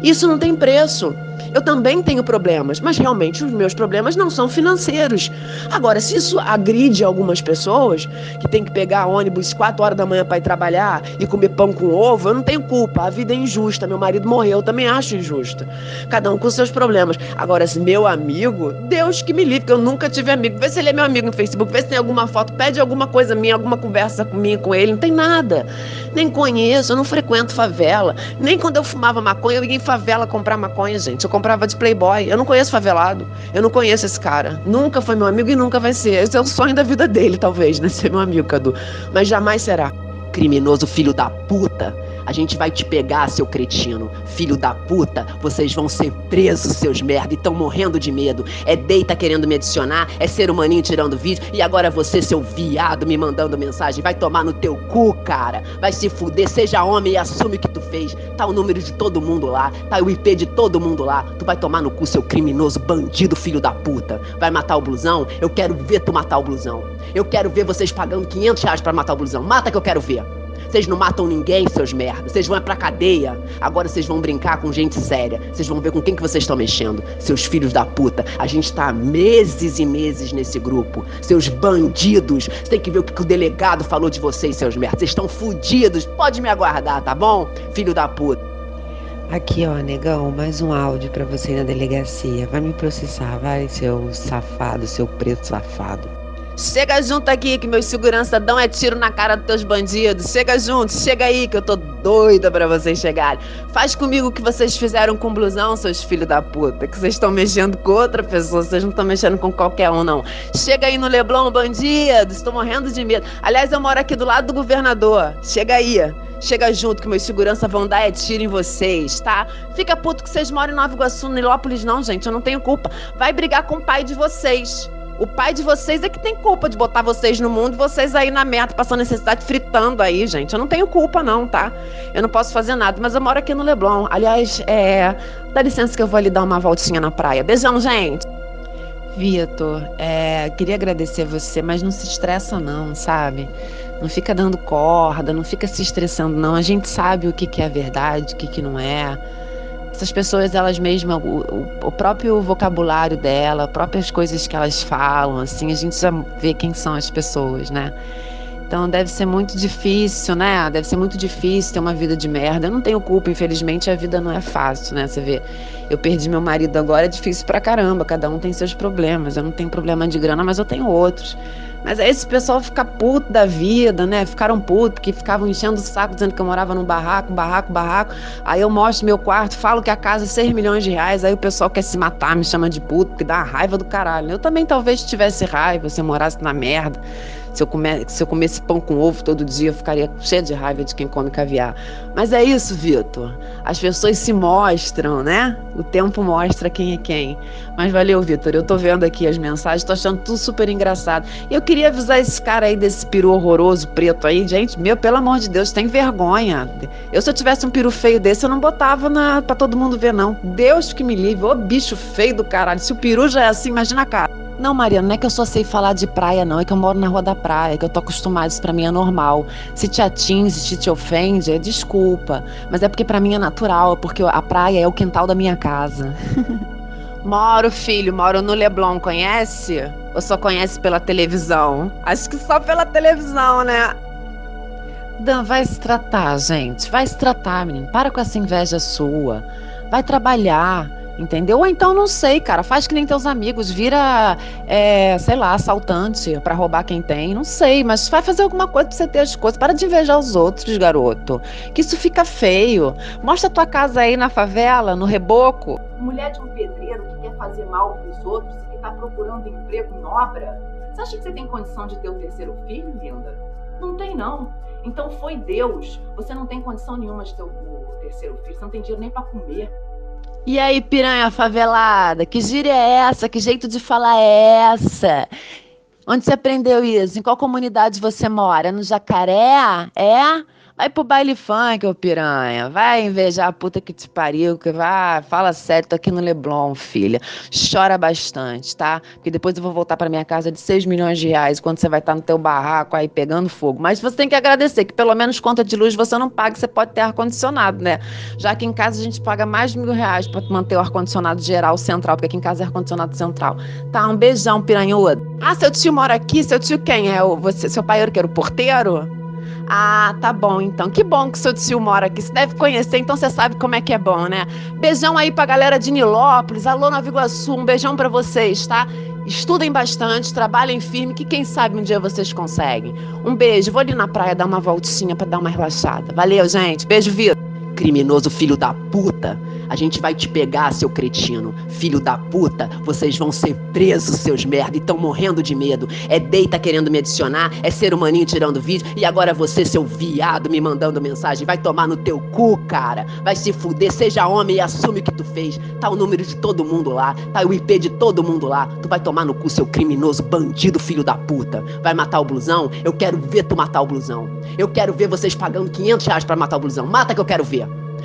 Isso não tem preço. Eu também tenho problemas, mas realmente os meus problemas não são financeiros. Agora, se isso agride algumas pessoas, que tem que pegar ônibus 4 horas da manhã para ir trabalhar e comer pão com ovo, eu não tenho culpa, a vida é injusta, meu marido morreu, eu também acho injusta. Cada um com seus problemas. Agora, se meu amigo, Deus que me livre, porque eu nunca tive amigo. Vê se ele é meu amigo no Facebook, vê se tem alguma foto, pede alguma coisa minha, alguma conversa minha com ele, não tem nada. Nem conheço, eu não frequento favela, nem quando eu fumava maconha, eu ia em favela comprar maconha, gente. Eu comprava de playboy, eu não conheço favelado, eu não conheço esse cara, nunca foi meu amigo e nunca vai ser, esse é o sonho da vida dele talvez, né, ser meu amigo, Cadu, mas jamais será. Criminoso filho da puta, a gente vai te pegar, seu cretino, filho da puta, vocês vão ser presos, seus merda, e tão morrendo de medo, é deita querendo me adicionar, é ser humaninho tirando vídeo, e agora você, seu viado, me mandando mensagem, vai tomar no teu cu, cara, vai se fuder, seja homem e assume o que tu fez, tá o número de todo mundo lá, tá o IP de todo mundo lá, tu vai tomar no cu, seu criminoso, bandido, filho da puta, vai matar o Bluezão, eu quero ver tu matar o Bluezão, eu quero ver vocês pagando 500 reais pra matar o Bluezão, mata que eu quero ver. Vocês não matam ninguém, seus merdas. Vocês vão pra cadeia. Agora vocês vão brincar com gente séria. Vocês vão ver com quem que vocês estão mexendo. Seus filhos da puta. A gente tá há meses e meses nesse grupo. Seus bandidos. Vocês têm que ver o que o delegado falou de vocês, seus merdas. Vocês estão fudidos. Pode me aguardar, tá bom? Filho da puta. Aqui, ó, negão. Mais um áudio pra você na delegacia. Vai me processar, vai, seu safado, seu preto safado. Chega junto aqui que meus segurança dão é tiro na cara dos teus bandidos. Chega junto, chega aí que eu tô doida pra vocês chegarem. Faz comigo o que vocês fizeram com o Bluezão, seus filhos da puta. Que vocês estão mexendo com outra pessoa, vocês não estão mexendo com qualquer um, não. Chega aí no Leblon, bandidos, estou morrendo de medo. Aliás, eu moro aqui do lado do governador. Chega aí. Chega junto que meus segurança vão dar é tiro em vocês, tá? Fica puto que vocês moram em Nova Iguaçu, Nilópolis não, gente, eu não tenho culpa. Vai brigar com o pai de vocês. O pai de vocês é que tem culpa de botar vocês no mundo, vocês aí na merda, passando necessidade, fritando aí, gente. Eu não tenho culpa não, tá? Eu não posso fazer nada, mas eu moro aqui no Leblon. Aliás, dá licença que eu vou ali dar uma voltinha na praia. Beijão, gente! Vitor, queria agradecer você, mas não se estressa não, sabe? Não fica dando corda, não fica se estressando não. A gente sabe o que que é verdade, o que que não é. Essas pessoas, elas mesmas, o próprio vocabulário dela, as próprias coisas que elas falam, assim, a gente já vê quem são as pessoas, né? Então deve ser muito difícil, né? Deve ser muito difícil ter uma vida de merda. Eu não tenho culpa, infelizmente, a vida não é fácil, né? Você vê, eu perdi meu marido agora, é difícil pra caramba, cada um tem seus problemas. Eu não tenho problema de grana, mas eu tenho outros. Mas aí esse pessoal fica puto da vida, né? Ficaram puto, porque ficavam enchendo o saco, dizendo que eu morava num barraco. Aí eu mostro meu quarto, falo que a casa é 6 milhões de reais, aí o pessoal quer se matar, me chama de puto, porque dá uma raiva do caralho. Eu também talvez tivesse raiva, se eu morasse na merda. Se eu comesse pão com ovo todo dia, eu ficaria cheia de raiva de quem come caviar. Mas é isso, Vitor. As pessoas se mostram, né? O tempo mostra quem é quem. Mas valeu, Vitor. Eu tô vendo aqui as mensagens, tô achando tudo super engraçado. E eu queria avisar esse cara aí desse peru horroroso, preto aí. Gente, meu, pelo amor de Deus, tem vergonha. Eu, se eu tivesse um peru feio desse, eu não botava pra todo mundo ver, não. Deus que me livre. Ô, bicho feio do caralho. Se o peru já é assim, imagina a cara. Não, Mariana, não é que eu só sei falar de praia, não. É que eu moro na Rua da Praia, que eu tô acostumada, isso pra mim é normal. Se te atinge, se te ofende, é desculpa. Mas é porque pra mim é natural, porque a praia é o quintal da minha casa. Moro, filho, moro no Leblon, conhece? Ou só conhece pela televisão? Acho que só pela televisão, né? Dan, vai se tratar, gente. Vai se tratar, menino. Para com essa inveja sua. Vai trabalhar, entendeu? Ou então, não sei, cara. Faz que nem teus amigos. Vira, sei lá, assaltante pra roubar quem tem. Não sei, mas vai fazer alguma coisa pra você ter as coisas. Para de invejar os outros, garoto. Que isso fica feio. Mostra a tua casa aí na favela, no reboco. Mulher de um pedreiro que quer fazer mal pros outros e que tá procurando emprego em obra. Você acha que você tem condição de ter o terceiro filho, linda? Não tem, não. Então foi Deus. Você não tem condição nenhuma de ter o terceiro filho. Você não tem dinheiro nem pra comer. E aí, piranha favelada? Que gíria é essa? Que jeito de falar é essa? Onde você aprendeu isso? Em qual comunidade você mora? No Jacaré? É? Vai pro baile funk, ô piranha. Vai invejar a puta que te pariu. Que vai, fala sério, tô aqui no Leblon, filha. Chora bastante, tá? Porque depois eu vou voltar pra minha casa de 6 milhões de reais, quando você vai estar no teu barraco aí pegando fogo. Mas você tem que agradecer, que pelo menos conta de luz você não paga, você pode ter ar-condicionado, né? Já que em casa a gente paga mais de R$1.000 pra manter o ar-condicionado geral central, porque aqui em casa é ar-condicionado central. Tá, um beijão, piranhudo. Ah, seu tio mora aqui? Seu tio quem? É você, seu pai era o porteiro? Ah, tá bom, então. Que bom que seu tio mora aqui. Você deve conhecer, então você sabe como é que é bom, né? Beijão aí pra galera de Nilópolis. Alô, Nova Iguaçu. Um beijão pra vocês, tá? Estudem bastante, trabalhem firme, que quem sabe um dia vocês conseguem. Um beijo. Vou ali na praia dar uma voltinha pra dar uma relaxada. Valeu, gente. Beijo, Vitor. Criminoso, filho da puta. A gente vai te pegar, seu cretino. Filho da puta, vocês vão ser presos, seus merda, e tão morrendo de medo. É deita querendo me adicionar, é ser humaninho tirando vídeo, e agora você, seu viado, me mandando mensagem. Vai tomar no teu cu, cara. Vai se fuder, seja homem e assume o que tu fez. Tá o número de todo mundo lá, tá o IP de todo mundo lá. Tu vai tomar no cu, seu criminoso, bandido, filho da puta. Vai matar o Bluezão? Eu quero ver tu matar o Bluezão. Eu quero ver vocês pagando R$500 pra matar o Bluezão. Mata que eu quero ver.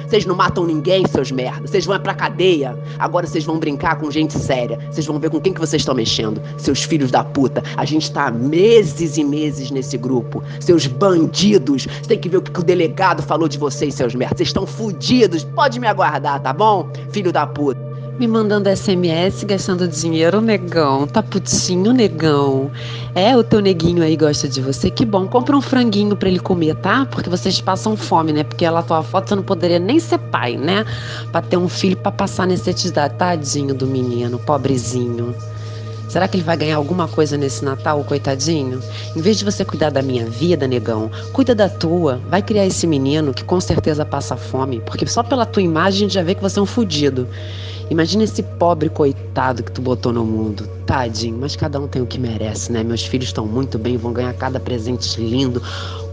Vocês não matam ninguém, seus merda. Vocês vão pra cadeia. Agora vocês vão brincar com gente séria. Vocês vão ver com quem que vocês estão mexendo. Seus filhos da puta. A gente tá há meses e meses nesse grupo. Seus bandidos. Você tem que ver o que o delegado falou de vocês, seus merda. Vocês estão fudidos. Pode me aguardar, tá bom? Filho da puta. Me mandando SMS, gastando dinheiro, negão. Tá putinho, negão. É, o teu neguinho aí gosta de você. Que bom, compra um franguinho pra ele comer, tá? Porque vocês passam fome, né? Porque lá tua foto você não poderia nem ser pai, né? Pra ter um filho, pra passar necessidade. Tadinho do menino, pobrezinho. Será que ele vai ganhar alguma coisa nesse Natal, coitadinho? Em vez de você cuidar da minha vida, negão, cuida da tua. Vai criar esse menino que com certeza passa fome. Porque só pela tua imagem a gente já vê que você é um fudido. Imagina esse pobre coitado que tu botou no mundo. Tadinho, mas cada um tem o que merece, né? Meus filhos estão muito bem, vão ganhar cada presente lindo,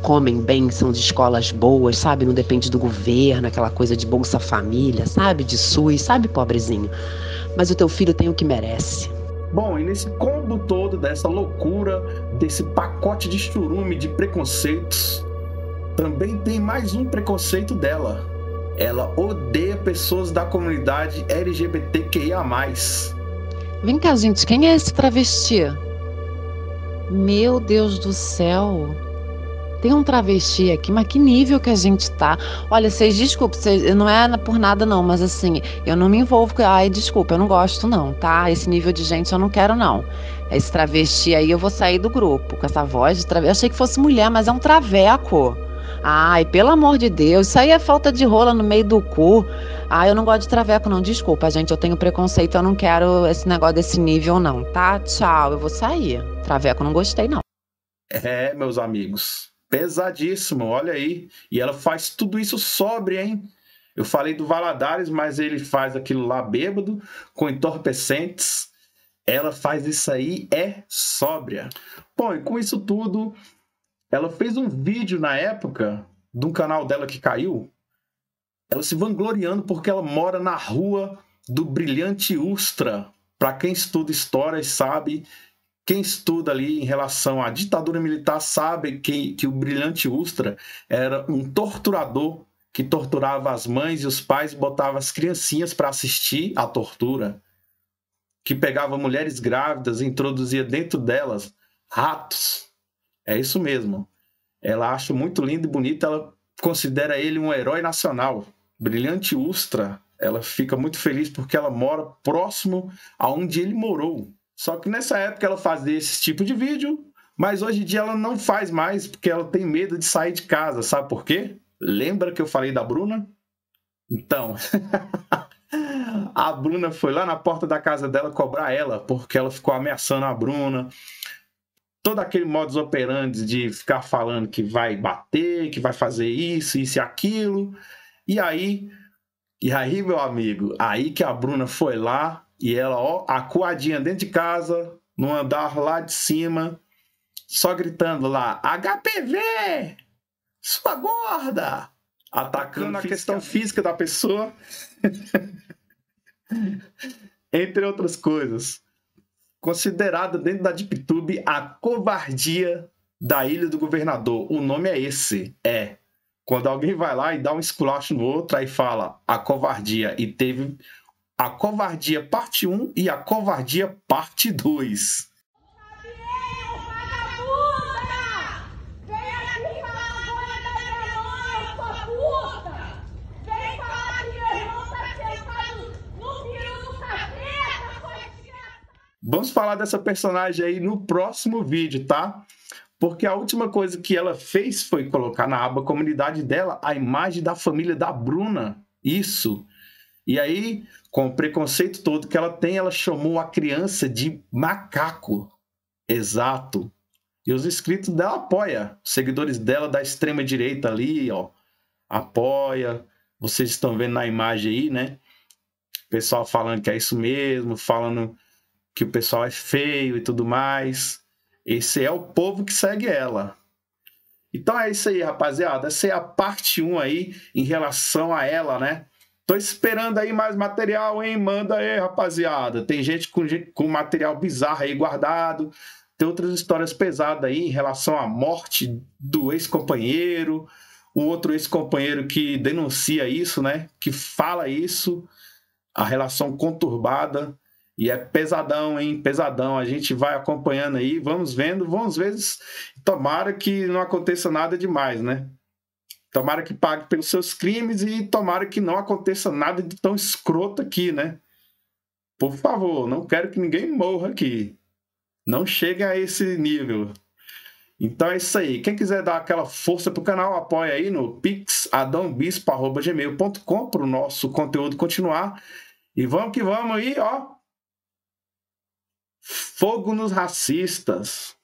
comem bem, são de escolas boas, sabe? Não depende do governo, aquela coisa de Bolsa Família, sabe? De SUS, sabe, pobrezinho? Mas o teu filho tem o que merece. Bom, e nesse combo todo dessa loucura, desse pacote de churume de preconceitos, também tem mais um preconceito dela. Ela odeia pessoas da comunidade LGBTQIA+. Vem cá, gente, quem é esse travesti? Meu Deus do céu! Tem um travesti aqui, mas que nível que a gente tá. Olha, vocês, desculpa, vocês, não é por nada não, mas assim, eu não me envolvo com... Ai, desculpa, eu não gosto não, tá? Esse nível de gente eu não quero não. Esse travesti aí eu vou sair do grupo, com essa voz de travesti. Eu achei que fosse mulher, mas é um traveco. Ai, pelo amor de Deus, isso aí é falta de rola no meio do cu. Ai, eu não gosto de traveco não, desculpa, gente, eu tenho preconceito, eu não quero esse negócio desse nível não, tá? Tchau, eu vou sair. Traveco, não gostei não. É, meus amigos, pesadíssimo, olha aí. E ela faz tudo isso sobre, hein? Eu falei do Valadares, mas ele faz aquilo lá bêbado, com entorpecentes. Ela faz isso aí, é sóbria. Bom, e com isso tudo... Ela fez um vídeo na época de um canal dela que caiu, ela se vangloriando porque ela mora na rua do Brilhante Ustra. Para quem estuda história e sabe, quem estuda ali em relação à ditadura militar sabe que o Brilhante Ustra era um torturador que torturava as mães e os pais, botava as criancinhas para assistir à tortura. que pegava mulheres grávidas e introduzia dentro delas ratos. É isso mesmo. Ela acha muito lindo e bonito, ela considera ele um herói nacional. Brilhante Ustra, ela fica muito feliz porque ela mora próximo aonde ele morou. Só que nessa época ela fazia esse tipo de vídeo, mas hoje em dia ela não faz mais porque ela tem medo de sair de casa. Sabe por quê? Lembra que eu falei da Bruna? Então, a Bruna foi lá na porta da casa dela cobrar ela, porque ela ficou ameaçando a Bruna. Todo aquele modus operandi de ficar falando que vai bater, que vai fazer isso e aquilo. E aí, meu amigo, aí que a Bruna foi lá e ela, ó, acuadinha dentro de casa, no andar lá de cima, só gritando lá, HPV, sua gorda, atacando a questão física da pessoa, entre outras coisas. Considerada dentro da DeepTube a covardia da Ilha do Governador. O nome é esse, é. Quando alguém vai lá e dá um esculacho no outro, aí fala a covardia. E teve a covardia parte 1 e a covardia parte 2. Vamos falar dessa personagem aí no próximo vídeo, tá? Porque a última coisa que ela fez foi colocar na aba comunidade dela a imagem da família da Bruna. Isso. E aí, com o preconceito todo que ela tem, ela chamou a criança de macaco. Exato. E os inscritos dela apoiam. Os seguidores dela da extrema direita ali, ó. Apoia. Vocês estão vendo na imagem aí, né? O pessoal falando que é isso mesmo, falando que o pessoal é feio e tudo mais. Esse é o povo que segue ela. Então é isso aí, rapaziada. Essa é a parte 1 aí em relação a ela, né? Tô esperando aí mais material, hein? Manda aí, rapaziada. Tem gente com material bizarro aí guardado. Tem outras histórias pesadas aí em relação à morte do ex-companheiro. Um outro ex-companheiro que denuncia isso, né? Que fala isso. A relação conturbada. E é pesadão, hein? Pesadão. A gente vai acompanhando aí, vamos vendo, vamos ver. Tomara que não aconteça nada demais, né? Tomara que pague pelos seus crimes e tomara que não aconteça nada de tão escroto aqui, né? Por favor, não quero que ninguém morra aqui. Não chegue a esse nível. Então é isso aí. Quem quiser dar aquela força pro canal, apoia aí no pixadaobispo@gmail.com para o nosso conteúdo continuar. E vamos que vamos aí, ó. Fogo nos racistas.